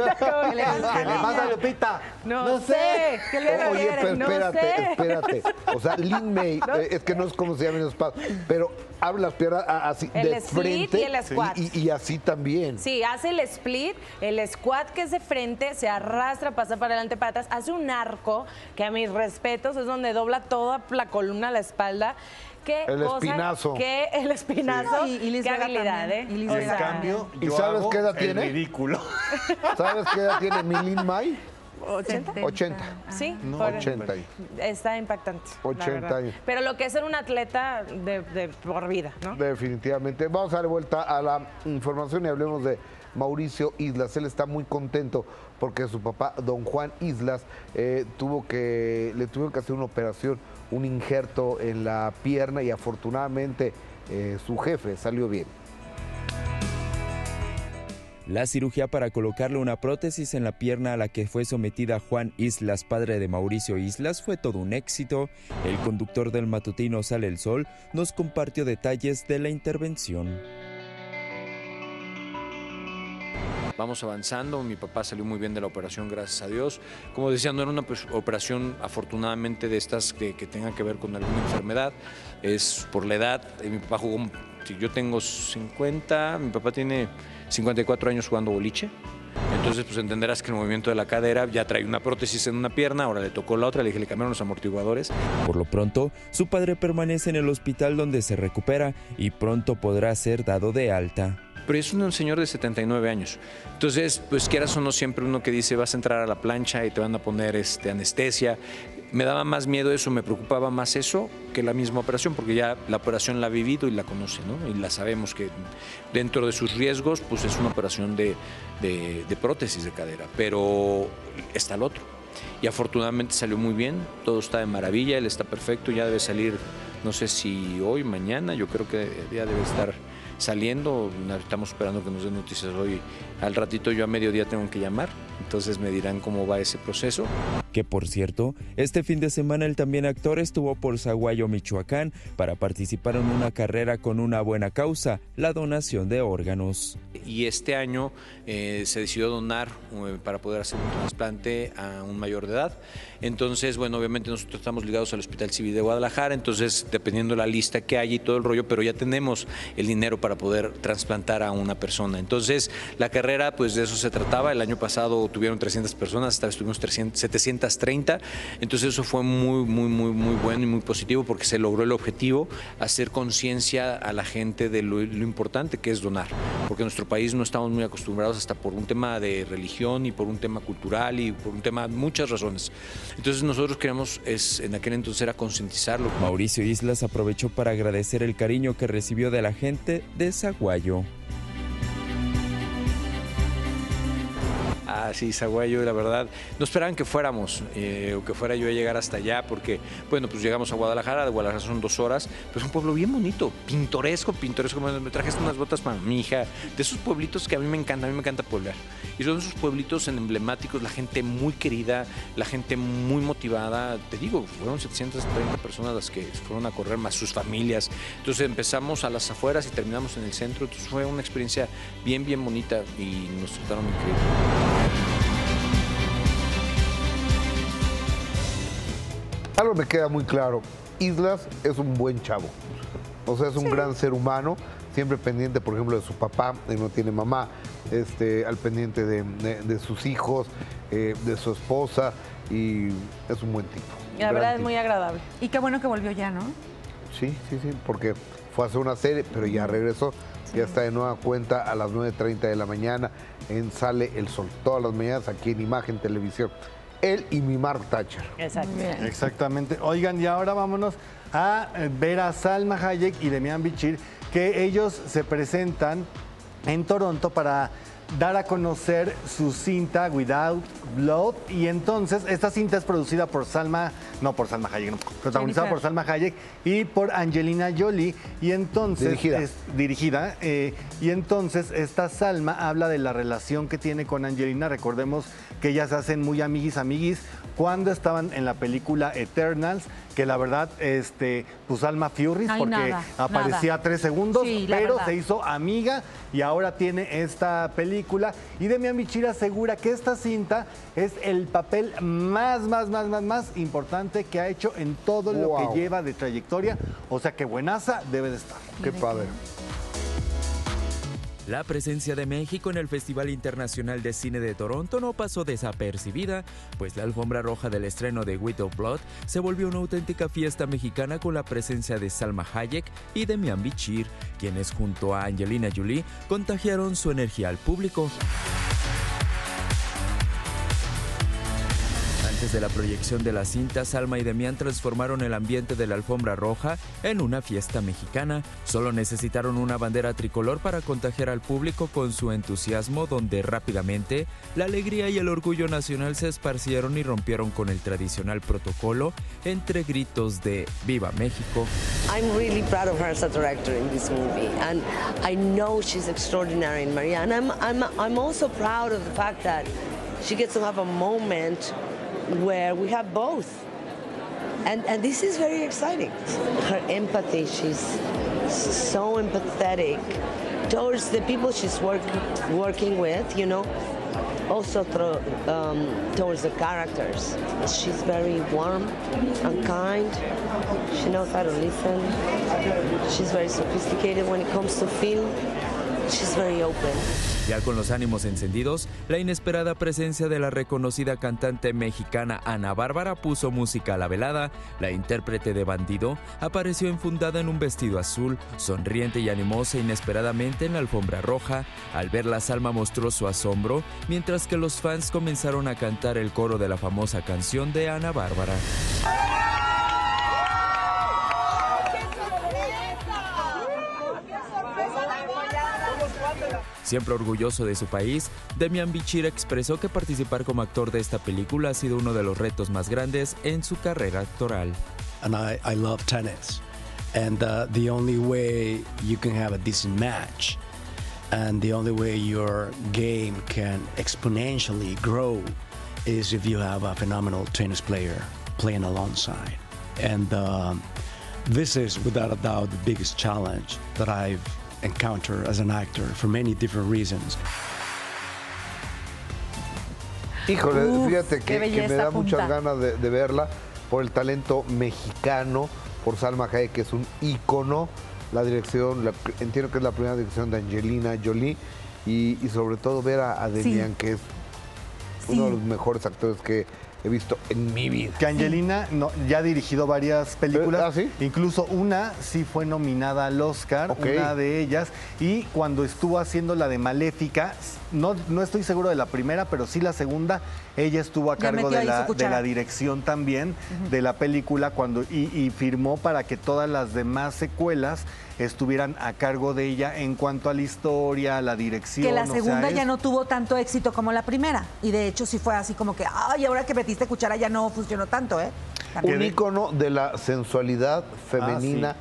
pasa a Lupita? No sé. ¿Qué le pasa? Oye, pero espérate. O sea, Lin May, es que no es como se llaman esos pasos, pero abre las piernas así el de frente. El split y el squat. Y así también. Sí, hace el split, el squat, que es de frente, se arrastra, pasa para adelante, patas, hace un arco, que a mis respetos es donde dobla toda la columna, la espalda. El espinazo. Sí. Y qué habilidad, ¿eh? Y en cambio, yo ¿sabes qué edad tiene? Ridículo. ¿Sabes qué edad tiene Milin May? 80. 80. Sí, no, 80. Está impactante. 80 años. Pero lo que es ser un atleta de por vida, ¿no? Definitivamente. Vamos a dar vuelta a la información y hablemos de Mauricio Islas. Él está muy contento porque su papá, don Juan Islas, le tuvieron que hacer una operación, un injerto en la pierna, y afortunadamente su jefe salió bien. La cirugía para colocarle una prótesis en la pierna a la que fue sometida Juan Islas, padre de Mauricio Islas, fue todo un éxito. El conductor del matutino Sale el Sol nos compartió detalles de la intervención. Vamos avanzando, mi papá salió muy bien de la operación, gracias a Dios. Como decía, no era una operación afortunadamente de estas que tengan que ver con alguna enfermedad, es por la edad. Mi papá jugó, yo tengo 50, mi papá tiene 54 años jugando boliche. Entonces, pues entenderás que el movimiento de la cadera ya trae una prótesis en una pierna, ahora le tocó la otra, le dije, le cambiaron los amortiguadores. Por lo pronto, su padre permanece en el hospital donde se recupera y pronto podrá ser dado de alta. Pero es un señor de 79 años. Entonces, pues quieras o no, siempre uno que dice, vas a entrar a la plancha y te van a poner anestesia. Me daba más miedo eso, me preocupaba más eso que la misma operación, porque ya la operación la ha vivido y la conoce, ¿no? Y la sabemos que dentro de sus riesgos, pues es una operación de prótesis de cadera, pero está el otro. Y afortunadamente salió muy bien, todo está de maravilla, él está perfecto, ya debe salir, no sé si hoy, mañana, yo creo que ya debe estar saliendo, estamos esperando que nos den noticias hoy. Al ratito yo a mediodía tengo que llamar, entonces me dirán cómo va ese proceso. Que por cierto, este fin de semana el también actor estuvo por Zaguayo, Michoacán, para participar en una carrera con una buena causa, la donación de órganos. Y este año se decidió donar para poder hacer un trasplante a un mayor de edad. Entonces, bueno, obviamente nosotros estamos ligados al Hospital Civil de Guadalajara, entonces dependiendo la lista que hay y todo el rollo, pero ya tenemos el dinero para poder trasplantar a una persona. Entonces, la carrera, pues de eso se trataba. El año pasado lo tuvieron 300 personas, esta vez tuvimos 730. Entonces eso fue muy bueno y muy positivo porque se logró el objetivo, hacer conciencia a la gente de lo importante que es donar. Porque en nuestro país no estamos muy acostumbrados, hasta por un tema de religión y por un tema cultural y por un tema, muchas razones. Entonces nosotros queríamos, en aquel entonces era concientizarlo. Mauricio Islas aprovechó para agradecer el cariño que recibió de la gente de Saguayo. Ah, sí, Saguayo, la verdad, no esperaban que fuéramos o que fuera yo a llegar hasta allá porque, bueno, pues llegamos a Guadalajara, de Guadalajara son 2 horas, pero es un pueblo bien bonito, pintoresco, me traje unas botas para mi hija, de esos pueblitos que a mí me encanta pueblar, y son esos pueblitos emblemáticos, la gente muy querida, la gente muy motivada, te digo, fueron 730 personas las que fueron a correr, más sus familias, entonces empezamos a las afueras y terminamos en el centro, entonces fue una experiencia bien bonita y nos trataron increíble. Algo me queda muy claro, Islas es un buen chavo, o sea, es un gran ser humano, siempre pendiente, por ejemplo, de su papá, él no tiene mamá, al pendiente de sus hijos, de su esposa, y es un buen tipo. La verdad es muy agradable. Y qué bueno que volvió ya, ¿no? Sí, porque fue a hacer una serie, pero ya regresó, ya está de nueva cuenta a las 9:30 de la mañana en Sale el Sol, todas las mañanas aquí en Imagen Televisión. Él y mi Mark Thatcher. Exactamente. Exactamente. Oigan, y ahora vámonos a ver a Salma Hayek y Demián Bichir, que ellos se presentan en Toronto para dar a conocer su cinta Without Blood. Y entonces, esta cinta es producida por protagonizada por Salma Hayek y por Angelina Jolie. Y entonces, y entonces, esta Salma habla de la relación que tiene con Angelina. Recordemos que ellas hacen muy amiguis cuando estaban en la película Eternals, que la verdad, pues Alma Furris, porque aparecía 3 segundos, sí, pero se hizo amiga y ahora tiene esta película. Y Demián Bichir asegura que esta cinta es el papel más importante que ha hecho en todo lo que lleva de trayectoria. O sea que buenaza debe de estar. Qué padre. La presencia de México en el Festival Internacional de Cine de Toronto no pasó desapercibida, pues la alfombra roja del estreno de Without Blood se volvió una auténtica fiesta mexicana con la presencia de Salma Hayek y Demián Bichir, quienes junto a Angelina Jolie contagiaron su energía al público. Antes de la proyección de la cinta, Salma y Demián transformaron el ambiente de la alfombra roja en una fiesta mexicana. Solo necesitaron una bandera tricolor para contagiar al público con su entusiasmo, donde rápidamente la alegría y el orgullo nacional se esparcieron y rompieron con el tradicional protocolo entre gritos de "Viva México". I'm really proud of her as a director in this movie, and I know she's extraordinary in Mariana. I'm also proud of the fact that she gets to have a moment where we have both, and this is very exciting. Her empathy, she's so empathetic towards the people she's working with, you know, also towards the characters. She's very warm and kind, she knows how to listen, she's very sophisticated when it comes to film. She's very open. Ya con los ánimos encendidos, la inesperada presencia de la reconocida cantante mexicana Ana Bárbara puso música a la velada. La intérprete de Bandido apareció enfundada en un vestido azul, sonriente y animosa inesperadamente en la alfombra roja. Al verla, Salma mostró su asombro, mientras que los fans comenzaron a cantar el coro de la famosa canción de Ana Bárbara. Siempre orgulloso de su país, Demián Bichir expresó que participar como actor de esta película ha sido uno de los retos más grandes en su carrera actoral. And I love tennis, and the only way you can have a decent match, and the only way your game can exponentially grow, is if you have a phenomenal tennis player playing alongside. And this is, without a doubt, the biggest challenge that I've encounter as an actor for many different reasons. Híjole, fíjate que me da muchas ganas de verla por el talento mexicano, por Salma Hayek, que es un ícono, la dirección, entiendo que es la primera dirección de Angelina Jolie, y sobre todo ver a Demián, que es uno de los mejores actores que he visto en mi vida. Que Angelina no, ya ha dirigido varias películas, ¿sí? Incluso una sí fue nominada al Oscar, una de ellas, y cuando estuvo haciendo la de Maléfica, no estoy seguro de la primera, pero sí la segunda, ella estuvo a cargo de la dirección también de la película cuando y firmó para que todas las demás secuelas estuvieran a cargo de ella en cuanto a la historia, la dirección. Que la segunda ya no tuvo tanto éxito como la primera. Y de hecho sí fue así como que, ay, ahora que metiste cuchara ya no funcionó tanto, ¿eh? También. Un ícono de la sensualidad femenina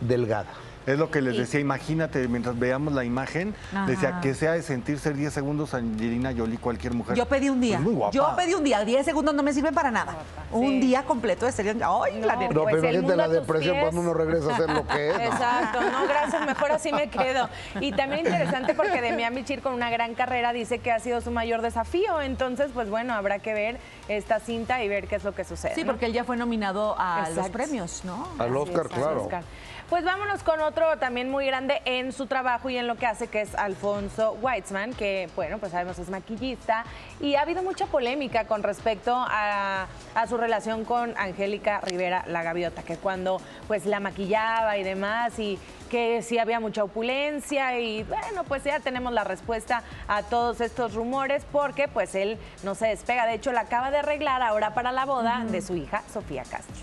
delgada. Es lo que les decía, imagínate, mientras veamos la imagen, decía que sea de sentir ser 10 segundos Angelina Jolie, cualquier mujer. Yo pedí un día, pues muy guapa. 10 segundos no me sirven para nada. Un día completo de ser... ¡Ay, la nerviosa! No, pues pero imagínate la depresión cuando uno regresa a ser lo que es. Exacto, no, gracias, mejor así me quedo. Y también interesante porque Demián Bichir, con una gran carrera, dice que ha sido su mayor desafío. Entonces, pues bueno, habrá que ver esta cinta y ver qué es lo que sucede. Sí, porque él ya fue nominado a los premios, ¿no? Al Oscar, claro. Pues vámonos con otro también muy grande en su trabajo y en lo que hace, que es Alfonso Weitzman, que, bueno, pues sabemos es maquillista, y ha habido mucha polémica con respecto a su relación con Angélica Rivera, la gaviota, que cuando pues la maquillaba y demás, y que sí había mucha opulencia, y bueno, pues ya tenemos la respuesta a todos estos rumores, porque pues él no se despega, de hecho la acaba de arreglar ahora para la boda de su hija Sofía Castro.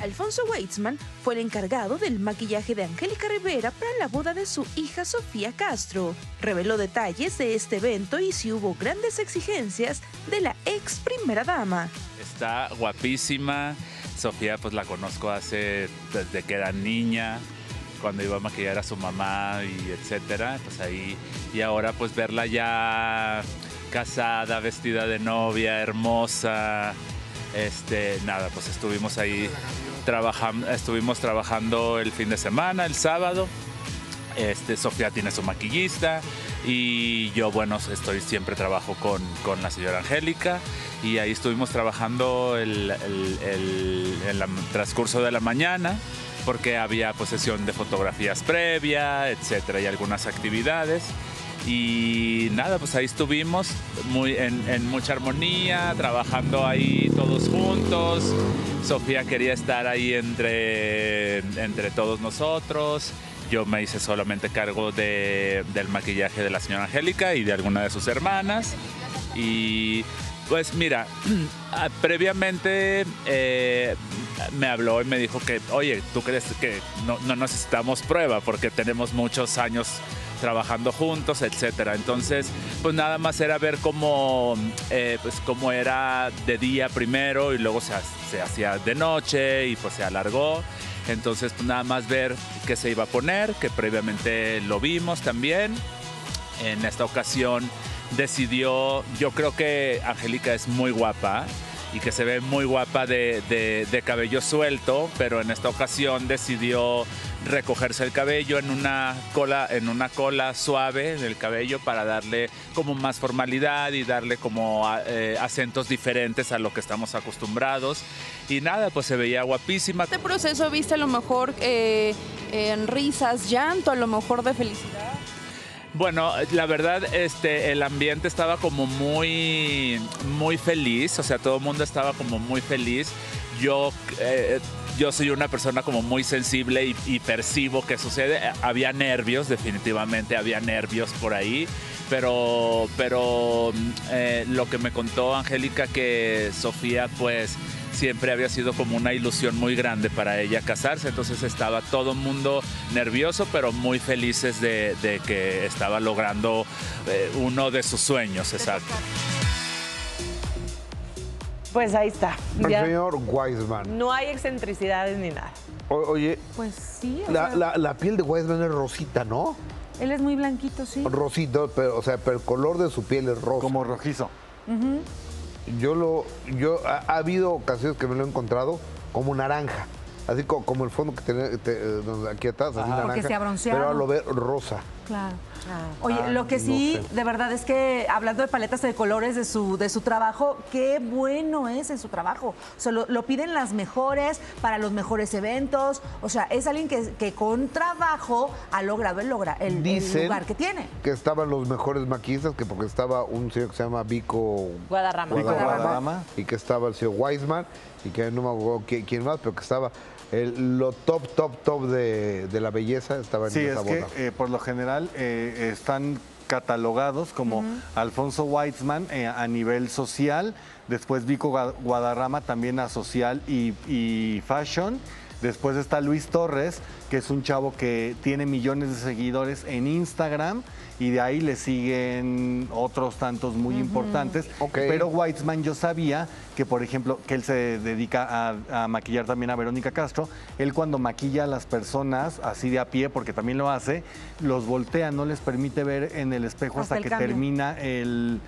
Alfonso Weitzman fue el encargado del maquillaje de Angélica Rivera para la boda de su hija Sofía Castro. Reveló detalles de este evento y si hubo grandes exigencias de la ex primera dama. Está guapísima. Sofía, pues la conozco desde que era niña, cuando iba a maquillar a su mamá y etcétera. Pues ahí, y ahora pues verla ya casada, vestida de novia, hermosa. Nada, pues estuvimos ahí trabajando el fin de semana, el sábado. Sofía tiene su maquillista y yo, bueno, siempre trabajo con la señora Angélica, y ahí estuvimos trabajando el transcurso de la mañana, porque había sesión de fotografías previa, etcétera, y algunas actividades. Y nada, pues ahí estuvimos en mucha armonía, trabajando ahí todos juntos. Sofía quería estar ahí entre todos nosotros. Yo me hice solamente cargo del maquillaje de la señora Angélica y de alguna de sus hermanas. Y pues mira, previamente me habló y me dijo que, oye, ¿tú crees que no necesitamos prueba? Porque tenemos muchos años trabajando juntos, etcétera. Entonces, pues nada más era ver cómo era de día primero, y luego se hacía de noche y pues se alargó. Entonces, pues nada más ver qué se iba a poner, que previamente lo vimos también. En esta ocasión decidió, yo creo que Angélica es muy guapa y que se ve muy guapa de cabello suelto, pero en esta ocasión decidió recogerse el cabello en una cola suave en el cabello, para darle como más formalidad y darle como acentos diferentes a lo que estamos acostumbrados. Y nada, pues se veía guapísima. Este proceso, viste, a lo mejor en risas, llanto, a lo mejor de felicidad. Bueno, la verdad, el ambiente estaba como muy, muy feliz, o sea, todo el mundo estaba como muy feliz. Yo soy una persona como muy sensible y percibo qué sucede. Había nervios, definitivamente había nervios por ahí, pero lo que me contó Angélica, que Sofía pues siempre había sido como una ilusión muy grande para ella casarse, entonces estaba todo el mundo nervioso, pero muy felices de que estaba logrando uno de sus sueños, exacto. Pues ahí está. El señor Weitzman. No hay excentricidades ni nada. Oye. Pues sí. La piel de Weitzman es rosita, ¿no? Él es muy blanquito, sí. Rosito, pero, o sea, pero el color de su piel es rosa. Como rojizo. Ha habido ocasiones que me lo he encontrado como naranja. Así como el fondo que tenés aquí atrás, así naranja. Porque se ha bronceado. Pero ahora lo ve rosa. Claro. Oye, lo que sí, de verdad, es que hablando de paletas de colores de su trabajo, qué bueno es en su trabajo. O sea, lo piden las mejores para los mejores eventos. O sea, es alguien que con trabajo ha logrado el lugar que tiene. Que estaban los mejores maquillistas, que porque estaba un señor que se llama Vico Guadarrama. Y que estaba el señor Weitzman, y que no me acuerdo quién más, pero que estaba... Lo top de la belleza estaba en esa boda. Sí, es que por lo general están catalogados como Alfonso Weitzman a nivel social, después Vico Guadarrama también a social y fashion, después está Luis Torres, que es un chavo que tiene millones de seguidores en Instagram, y de ahí le siguen otros tantos muy importantes. Okay. Pero Weitzman, yo sabía que, por ejemplo, que él se dedica a maquillar también a Verónica Castro. Él, cuando maquilla a las personas así de a pie, porque también lo hace, los voltea, no les permite ver en el espejo hasta que termina el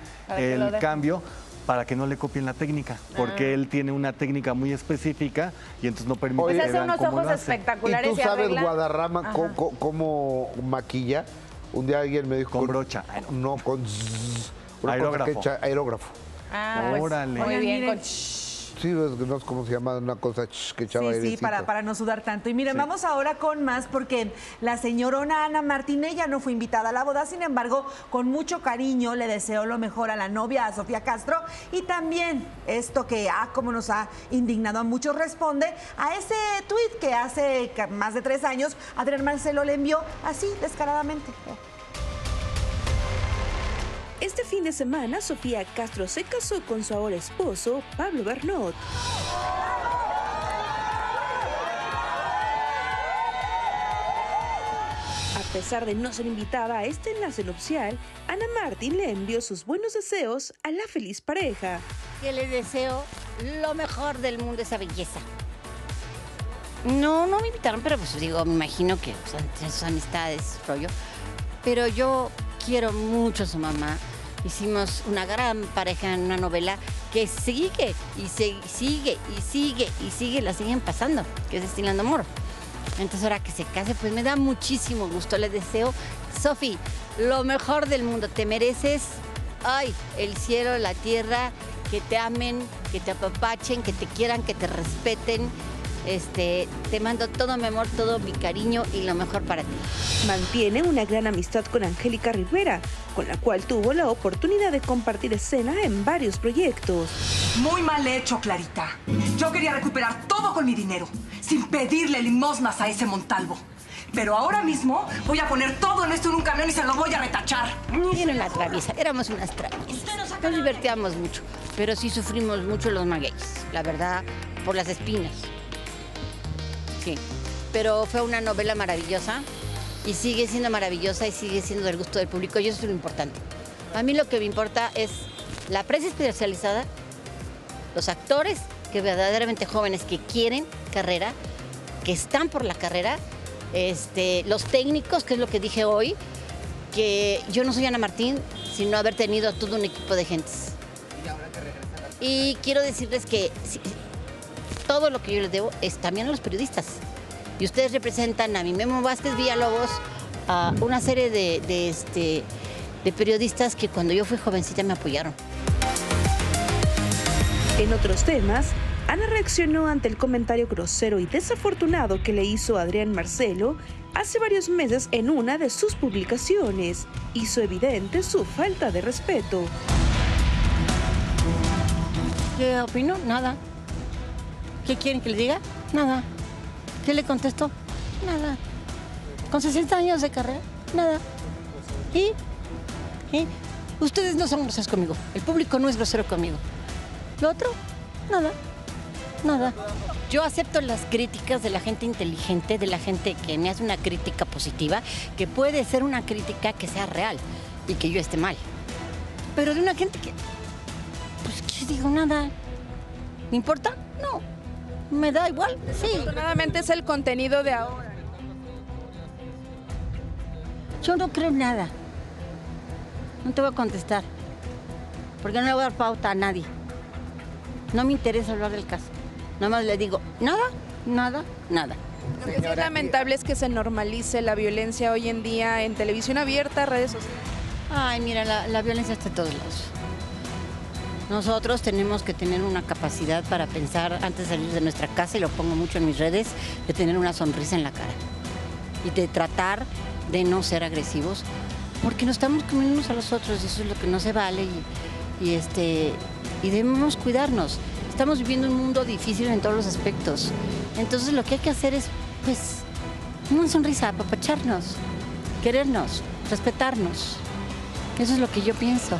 cambio, para que no le copien la técnica, porque él tiene una técnica muy específica y entonces no permite... Oye, hace unos ojos espectaculares. ¿Y tú sabes, Guadarrama, cómo maquilla? Un día alguien me dijo... Con brocha. No, con... Aerógrafo. Ah, órale. Pues, muy bien, con... Sí, no es como se llama, una cosa que echaba. Sí, para no sudar tanto. Y miren, vamos ahora con más, porque la señorona Ana Martín, ella no fue invitada a la boda, sin embargo, con mucho cariño le deseó lo mejor a la novia, a Sofía Castro, y también esto que, como nos ha indignado a muchos, responde a ese tuit que hace más de 3 años Adrián Marcelo le envió así, descaradamente. Este fin de semana, Sofía Castro se casó con su ahora esposo, Pablo Bernot. A pesar de no ser invitada a este enlace nupcial, Ana Martín le envió sus buenos deseos a la feliz pareja. Que le deseo lo mejor del mundo, esa belleza. No me invitaron, pero pues digo, me imagino que entre sus amistades, rollo. Pero yo... quiero mucho a su mamá. Hicimos una gran pareja en una novela que sigue y sigue, la siguen pasando, que es Destilando Amor. Entonces, ahora que se case, pues me da muchísimo gusto. Les deseo, Sofi, lo mejor del mundo. Te mereces, ay, el cielo, la tierra, que te amen, que te apapachen, que te quieran, que te respeten. Te mando todo mi amor, todo mi cariño y lo mejor para ti. Mantiene una gran amistad con Angélica Rivera, con la cual tuvo la oportunidad de compartir escena en varios proyectos. Muy mal hecho, Clarita. Yo quería recuperar todo con mi dinero, sin pedirle limosnas a ese Montalvo. Pero ahora mismo voy a poner todo en esto en un camión y se lo voy a retachar. Era la traviesa, éramos unas traviesas. Nos divertíamos mucho, pero sí sufrimos mucho los magueyes, la verdad, por las espinas. Sí, pero fue una novela maravillosa y sigue siendo maravillosa y sigue siendo del gusto del público, y eso es lo importante. A mí lo que me importa es la prensa especializada, los actores que verdaderamente jóvenes que quieren carrera, que están por la carrera, los técnicos, que es lo que dije hoy, que yo no soy Ana Martín, sino haber tenido a todo un equipo de gentes. Y ahora que regresan a la... Y quiero decirles que... todo lo que yo les debo es también a los periodistas. Y ustedes representan a mi Memo Vázquez Villalobos, a una serie de periodistas que cuando yo fui jovencita me apoyaron. En otros temas, Ana reaccionó ante el comentario grosero y desafortunado que le hizo Adrián Marcelo hace varios meses en una de sus publicaciones. Hizo evidente su falta de respeto. ¿Qué opinó? Nada. ¿Qué quieren que le diga? Nada. ¿Qué le contestó? Nada. Con 60 años de carrera, nada. ¿Y? Ustedes no son groseros conmigo. El público no es grosero conmigo. Lo otro, nada. Yo acepto las críticas de la gente inteligente, de la gente que me hace una crítica positiva, que puede ser una crítica que sea real y que yo esté mal. Pero de una gente que... pues que digo nada. ¿Me importa? No. Me da igual, sí. Afortunadamente es el contenido de ahora. Yo no creo en nada. No te voy a contestar. Porque no le voy a dar pauta a nadie. No me interesa hablar del caso. Nada más le digo, nada. Lo que sí es lamentable es que se normalice la violencia hoy en día en televisión abierta, redes sociales. Ay, mira, la violencia está en todos lados. Nosotros tenemos que tener una capacidad para pensar antes de salir de nuestra casa, y lo pongo mucho en mis redes, de tener una sonrisa en la cara y de tratar de no ser agresivos, porque nos estamos comiendo unos a los otros y eso es lo que no se vale, y debemos cuidarnos. Estamos viviendo un mundo difícil en todos los aspectos. Entonces lo que hay que hacer es, pues, una sonrisa, apapacharnos, querernos, respetarnos. Eso es lo que yo pienso.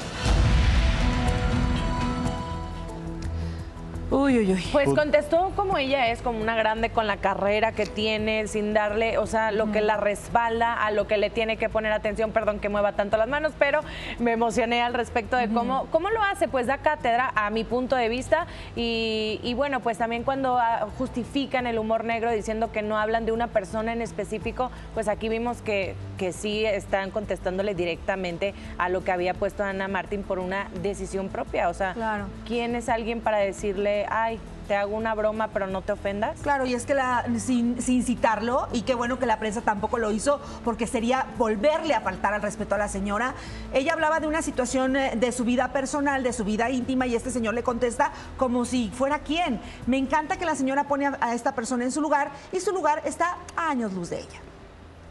Uy, uy, uy. Pues contestó como ella es, como una grande con la carrera que tiene, sin darle, o sea, lo que la respalda, a lo que le tiene que poner atención, perdón que mueva tanto las manos, pero me emocioné al respecto de cómo lo hace, pues da cátedra a mi punto de vista, y bueno, pues también cuando justifican el humor negro diciendo que no hablan de una persona en específico, pues aquí vimos que sí están contestándole directamente a lo que había puesto Ana Martín por una decisión propia, o sea, claro. ¿Quién es alguien para decirle, ay, te hago una broma, pero no te ofendas? Claro, y es que sin citarlo, y qué bueno que la prensa tampoco lo hizo, porque sería volverle a faltar al respeto a la señora. Ella hablaba de una situación de su vida personal, de su vida íntima, y este señor le contesta como si fuera quien. Me encanta que la señora pone a esta persona en su lugar, y su lugar está a años luz de ella.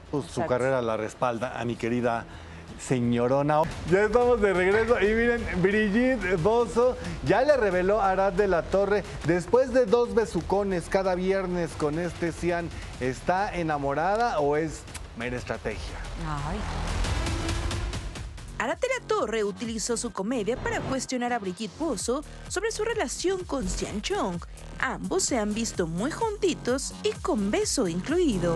Pues su carrera la respalda, a mi querida señorona. Ya estamos de regreso y miren, Brigitte Bosso ya le reveló a Arad de la Torre, después de 2 besucones cada viernes con este Cian, ¿está enamorada o es mera estrategia? Ay. Arad de la Torre utilizó su comedia para cuestionar a Brigitte Bosso sobre su relación con Cian Chong. Ambos se han visto muy juntitos y con beso incluido.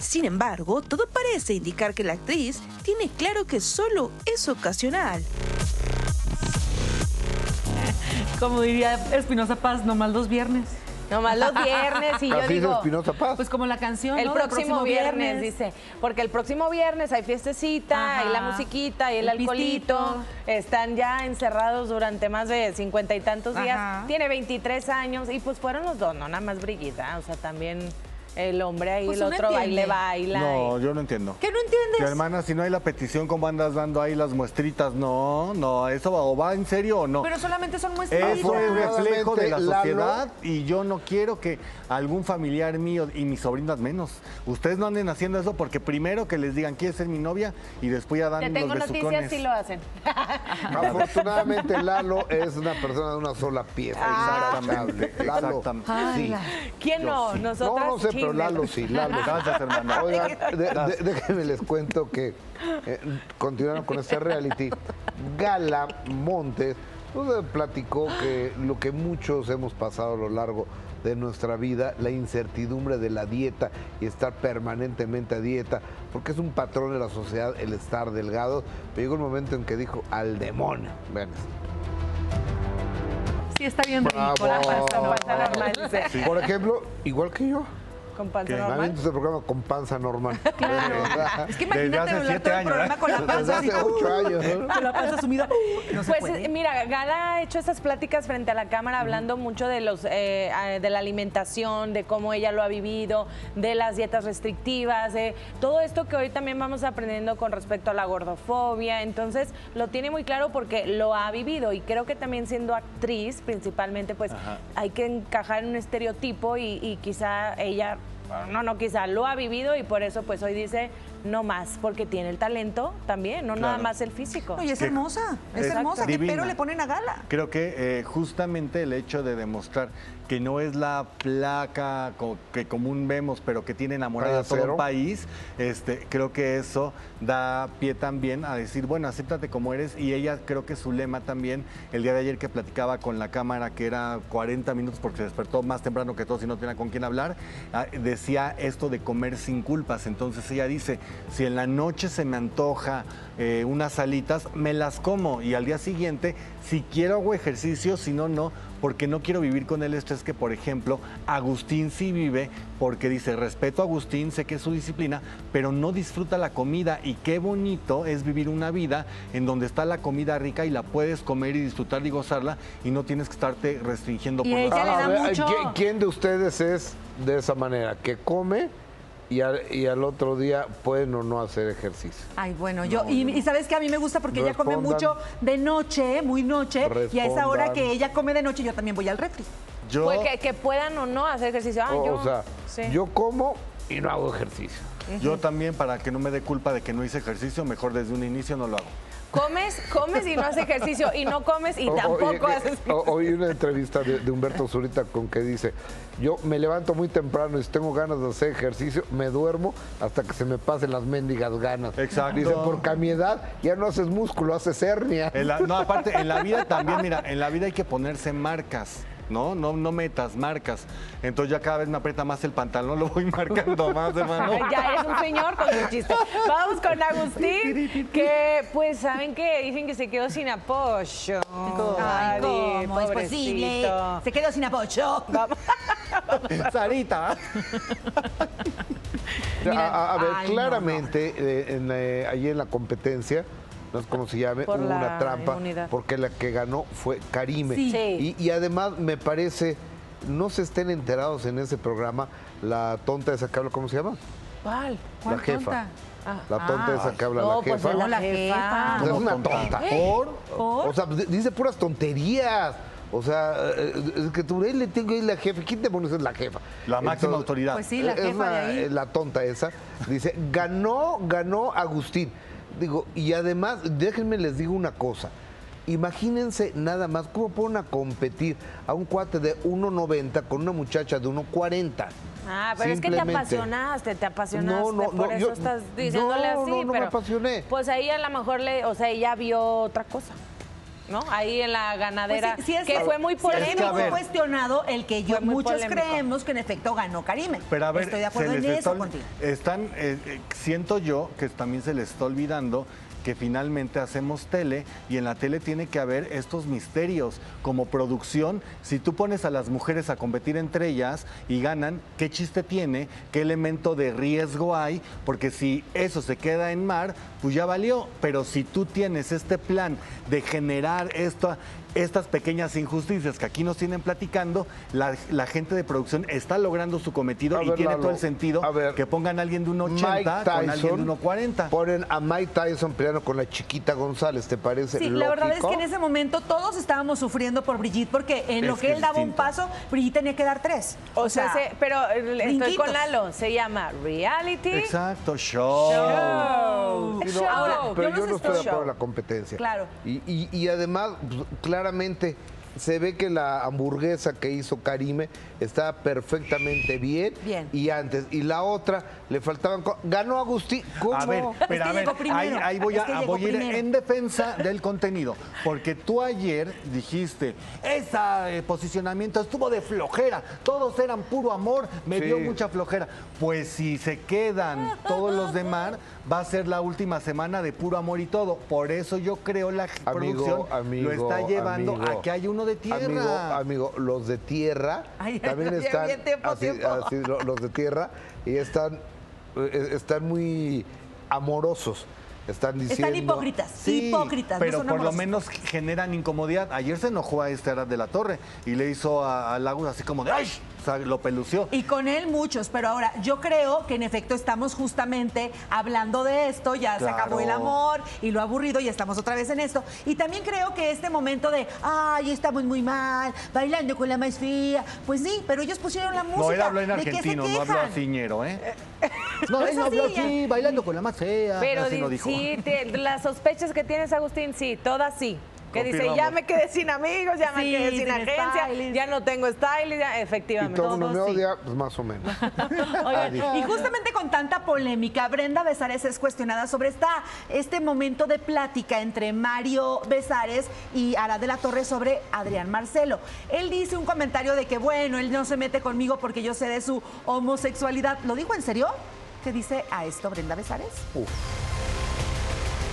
Sin embargo, todo parece indicar que la actriz tiene claro que solo es ocasional. Como diría Espinosa Paz, nomás los viernes. Nomás los viernes, y yo digo, pues como la canción, el, ¿no? próximo viernes, dice, porque el próximo viernes hay fiestecita, ajá, y la musiquita y el alcoholito, pistito. Están ya encerrados durante más de 50 y tantos días, ajá. Tiene 23 años y pues fueron los dos, no nada más Brigida, o sea, también... El hombre ahí, pues el otro baila. No, yo no entiendo. ¿Qué no entiendes? Mi hermana, si no hay la petición, ¿cómo andas dando ahí las muestritas? No, no, eso va en serio o no. Pero solamente son muestritas. Eso es reflejo de la sociedad, Lalo, y yo no quiero que algún familiar mío, y mis sobrinas menos, ustedes no anden haciendo eso, porque primero que les digan, ¿quieres ser mi novia? Y después ya dan los besucones. Te tengo noticias si lo hacen. Afortunadamente, Lalo es una persona de una sola pieza. Exactamente. Lalo, exactamente. Sí. ¿Quién no? Sí. Nosotras no sé, pero Lalo sí, Lalo. Gracias, hermana. Oigan, déjenme les cuento que continuaron con este reality. Gala Montes nos platicó que lo que muchos hemos pasado a lo largo de nuestra vida, la incertidumbre de la dieta y estar permanentemente a dieta, porque es un patrón de la sociedad el estar delgado. Pero llegó el momento en que dijo, al demonio. Vean esto. Sí, está bien rico, la panza, no, panza normal. Dice. Sí. Por ejemplo, igual que yo. Con panza normal. Este programa con panza normal. Claro. Es que imagínate hace 7 años, el programa, con la panza así, hace 8 años, ¿no? Con la panza sumida. No, pues mira, Gala ha hecho esas pláticas frente a la cámara, hablando mucho de de la alimentación, de cómo ella lo ha vivido, de las dietas restrictivas, de todo esto que hoy también vamos aprendiendo con respecto a la gordofobia. Entonces, lo tiene muy claro porque lo ha vivido, y creo que también siendo actriz, principalmente, pues ajá, hay que encajar en un estereotipo, y quizá ella... No, quizá lo ha vivido, y por eso pues hoy dice no más, porque tiene el talento también, no nada más el físico. No, y es hermosa, es hermosa, que pero le ponen a Gala. Creo que justamente el hecho de demostrar que no es la placa que común vemos, pero que tiene enamorada a todo el país, creo que eso da pie también a decir, bueno, acéptate como eres, y ella creo que su lema también, el día de ayer que platicaba con la cámara, que era 40 minutos porque se despertó más temprano que todos y no tenía con quién hablar, decía esto de comer sin culpas. Entonces ella dice, si en la noche se me antoja unas alitas, me las como, y al día siguiente, si quiero hago ejercicio, si no, no, porque no quiero vivir con el estrés que, por ejemplo, Agustín sí vive, porque dice, respeto a Agustín, sé que es su disciplina, pero no disfruta la comida, y qué bonito es vivir una vida en donde está la comida rica y la puedes comer y disfrutar y gozarla y no tienes que estarte restringiendo por nada. ¿Quién de ustedes es de esa manera, que come y al otro día pueden o no hacer ejercicio? Ay, bueno, yo... No, y sabes que a mí me gusta porque ella come mucho de noche, muy noche, y a esa hora que ella come de noche yo también voy al refri. Yo, pues que puedan o no hacer ejercicio. Ah, yo como y no hago ejercicio. Yo también, para que no me dé culpa de que no hice ejercicio, mejor desde un inicio no lo hago. Comes y no haces ejercicio, y no comes y tampoco haces ejercicio. Oí una entrevista de Humberto Zurita con que dice, yo me levanto muy temprano y si tengo ganas de hacer ejercicio, me duermo hasta que se me pasen las mendigas ganas. Exacto. Dice, porque a mi edad ya no haces músculo, haces hernia. No, aparte, en la vida también, mira, en la vida hay que ponerse marcas. No metas, marcas. Entonces ya cada vez me aprieta más el pantalón, lo voy marcando más, hermano. Ya es un señor con su chiste. Vamos con Agustín, que pues saben que dicen que se quedó sin apoyo. Ay, ¿cómo es posible? Se quedó sin apoyo. Vamos. Sarita. A ver, ay, claramente, no. Allí en la competencia, no es como se llame, hubo una trampa, porque la que ganó fue Karime. Sí. Y además me parece, no se estén enterados en ese programa, la tonta esa que habla, ¿cómo se llama? ¿Cuál la jefa? Tonta? La tonta esa que habla, la jefa. Pues, la jefa. Es una tonta. ¿Por? O sea, dice puras tonterías. O sea, es que tú le tengo ahí la jefa. ¿Quién demonios es la jefa? La máxima autoridad. Pues sí, la jefa de ahí. La tonta esa. Dice, ganó Agustín. Digo, y además, déjenme les digo una cosa. Imagínense nada más cómo ponen a competir a un cuate de 1.90 con una muchacha de 1.40. Ah, pero es que te apasionaste. Por eso estás diciéndole así. No, pero me apasioné. Pues ahí a lo mejor, ella vio otra cosa, ¿no? Ahí en la ganadera, pues sí, que fue muy polémico. Es muy cuestionado el que muchos creemos que en efecto ganó Karime. Pero a ver, estoy de acuerdo en eso contigo. Siento yo que también se les está olvidando que finalmente hacemos tele, y en la tele tiene que haber estos misterios. Como producción, si tú pones a las mujeres a competir entre ellas y ganan, ¿qué chiste tiene? ¿Qué elemento de riesgo hay? Porque si eso se queda en mar, pues ya valió. Pero si tú tienes este plan de generar estas pequeñas injusticias que aquí nos tienen platicando, la gente de producción está logrando su cometido, y tiene todo el sentido que pongan a alguien de 1.80 con alguien de 1.40. Ponen a Mike Tyson peleando con la Chiquita González, ¿te parece lógico? Sí, la verdad es que en ese momento todos estábamos sufriendo por Brigitte, porque en lo que él daba un paso, Brigitte tenía que dar tres. O sea, pero estoy con Lalo, se llama reality. Exacto, show. Ahora, pero yo no estoy de acuerdo en la competencia. Claro. Y además, claro, claramente se ve que la hamburguesa que hizo Karime está perfectamente bien. Y antes, y la otra, le faltaban... Ganó Agustín. ¿Cómo? A ver, pero a ver, ahí voy a ir en defensa del contenido, porque tú ayer dijiste, ese posicionamiento estuvo de flojera, todos eran puro amor, me dio mucha flojera. Pues si se quedan todos los demás, va a ser la última semana de puro amor y todo. Por eso yo creo la producción lo está llevando a que hay uno de tierra. Amigo, los de tierra también están así, los de tierra, y están muy amorosos. Están diciendo... Están hipócritas, hipócritas. Pero no por lo menos generan incomodidad. Ayer se enojó a Arad de la Torre y le hizo a Lagos así como de... ¡Ay! O sea, lo pelució. Y con él muchos, pero ahora yo creo que en efecto estamos justamente hablando de esto, se acabó el amor y lo aburrido y estamos otra vez en esto. Y también creo que este momento de, ay, estamos muy mal, bailando con la más fría, pues sí, pero ellos pusieron la música. No, él habló en argentino, no habló ciñero, ¿eh? No, él no habló así, bailando con la más fea. Pero así no dijo. Sí, las sospechas que tienes, Agustín, todas sí. Que dice, ya me quedé sin amigos, ya me quedé sin agencia, styling, ya no tengo styling, efectivamente. Y todo no me odia, pues más o menos. Oigan, y justamente con tanta polémica, Brenda Besares es cuestionada sobre este momento de plática entre Mario Besares y Arad de la Torre sobre Adrián Marcelo. Él dice un comentario de que, bueno, él no se mete conmigo porque yo sé de su homosexualidad. ¿Lo dijo en serio? ¿Qué dice a esto Brenda Besares?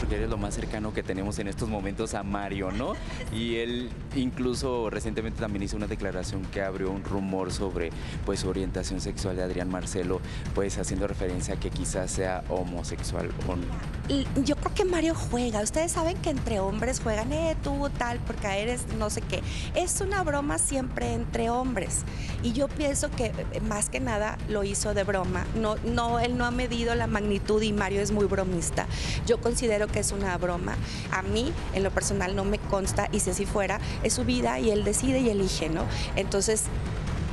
porque eres lo más cercano que tenemos en estos momentos a Mario, ¿no? Y él incluso recientemente también hizo una declaración que abrió un rumor sobre pues su orientación sexual de Adrián Marcelo, pues haciendo referencia a que quizás sea homosexual o no. Yo creo que Mario juega, ustedes saben que entre hombres juegan, tú tal, porque eres no sé qué. Es una broma siempre entre hombres y yo pienso que más que nada lo hizo de broma, él no ha medido la magnitud y Mario es muy bromista. Yo considero que es una broma. A mí, en lo personal, no me consta, y si así fuera, es su vida y él decide y elige, ¿no? Entonces,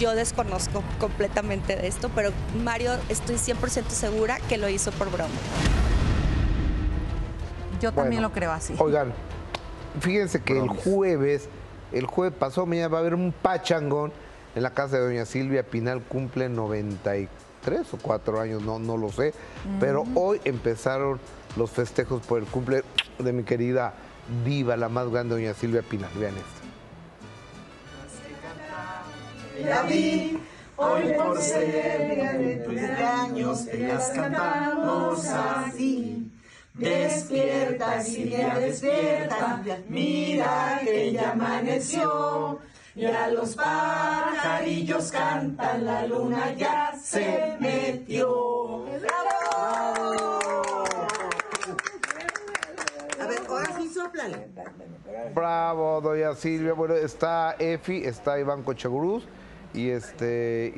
yo desconozco completamente de esto, pero Mario, estoy 100% segura que lo hizo por broma. Yo también lo creo así. Oigan, fíjense que el jueves pasó, mañana va a haber un pachangón en la casa de doña Silvia Pinal, cumple 93 o 4 años, no lo sé, pero hoy empezaron los festejos por el cumple de mi querida diva, la más grande, doña Silvia Pinal. Vean esto. Ella vi, hoy por ser día de tus años, te las cantamos así. Despierta, Silvia, despierta, mira que ya amaneció. Y a los pajarillos cantan, la luna ya se metió. ¡Bravo! A ver, ahora sí sóplale. Bravo, doña Silvia. Bueno, está Efi, está Iván Cochagurús y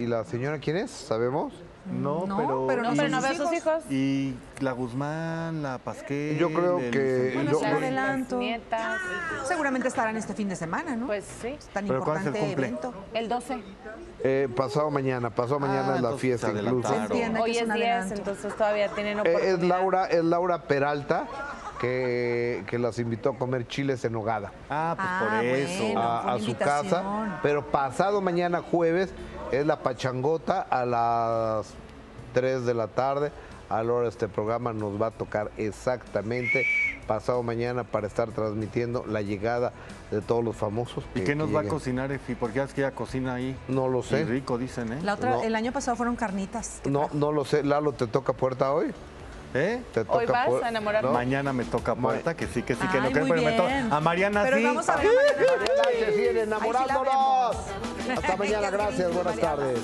la señora, ¿quién es? ¿Sabemos? No, pero no veo a sus hijos. Y la Guzmán, la Pasqué. Yo creo que... adelanto. Nietas. Seguramente estarán este fin de semana, ¿no? Pues sí. Tan importante evento. El 12. Pasado mañana es la fiesta incluso. Hoy es 10, entonces todavía tienen oportunidad. Es Laura Peralta. Que las invitó a comer chiles en nogada. Pues por eso. Bueno, a su casa. Pero pasado mañana jueves es la pachangota a las 3 de la tarde. A la hora de este programa nos va a tocar exactamente pasado mañana para estar transmitiendo la llegada de todos los famosos. ¿Y qué nos va a cocinar, Efi? Porque ya es que ella cocina ahí. No lo sé. Y rico, dicen, ¿eh? El año pasado fueron carnitas. No lo sé. Lalo, ¿te toca puerta hoy? ¿Eh? Hoy vas a enamorarme. ¿No? Mañana me toca puerta, que sí, que no creo, pero me toca. A Mariana pero sí. Pero vamos a ver. Mariana se sigue enamorándonos. Sí. Hasta mañana, gracias, buenas tardes.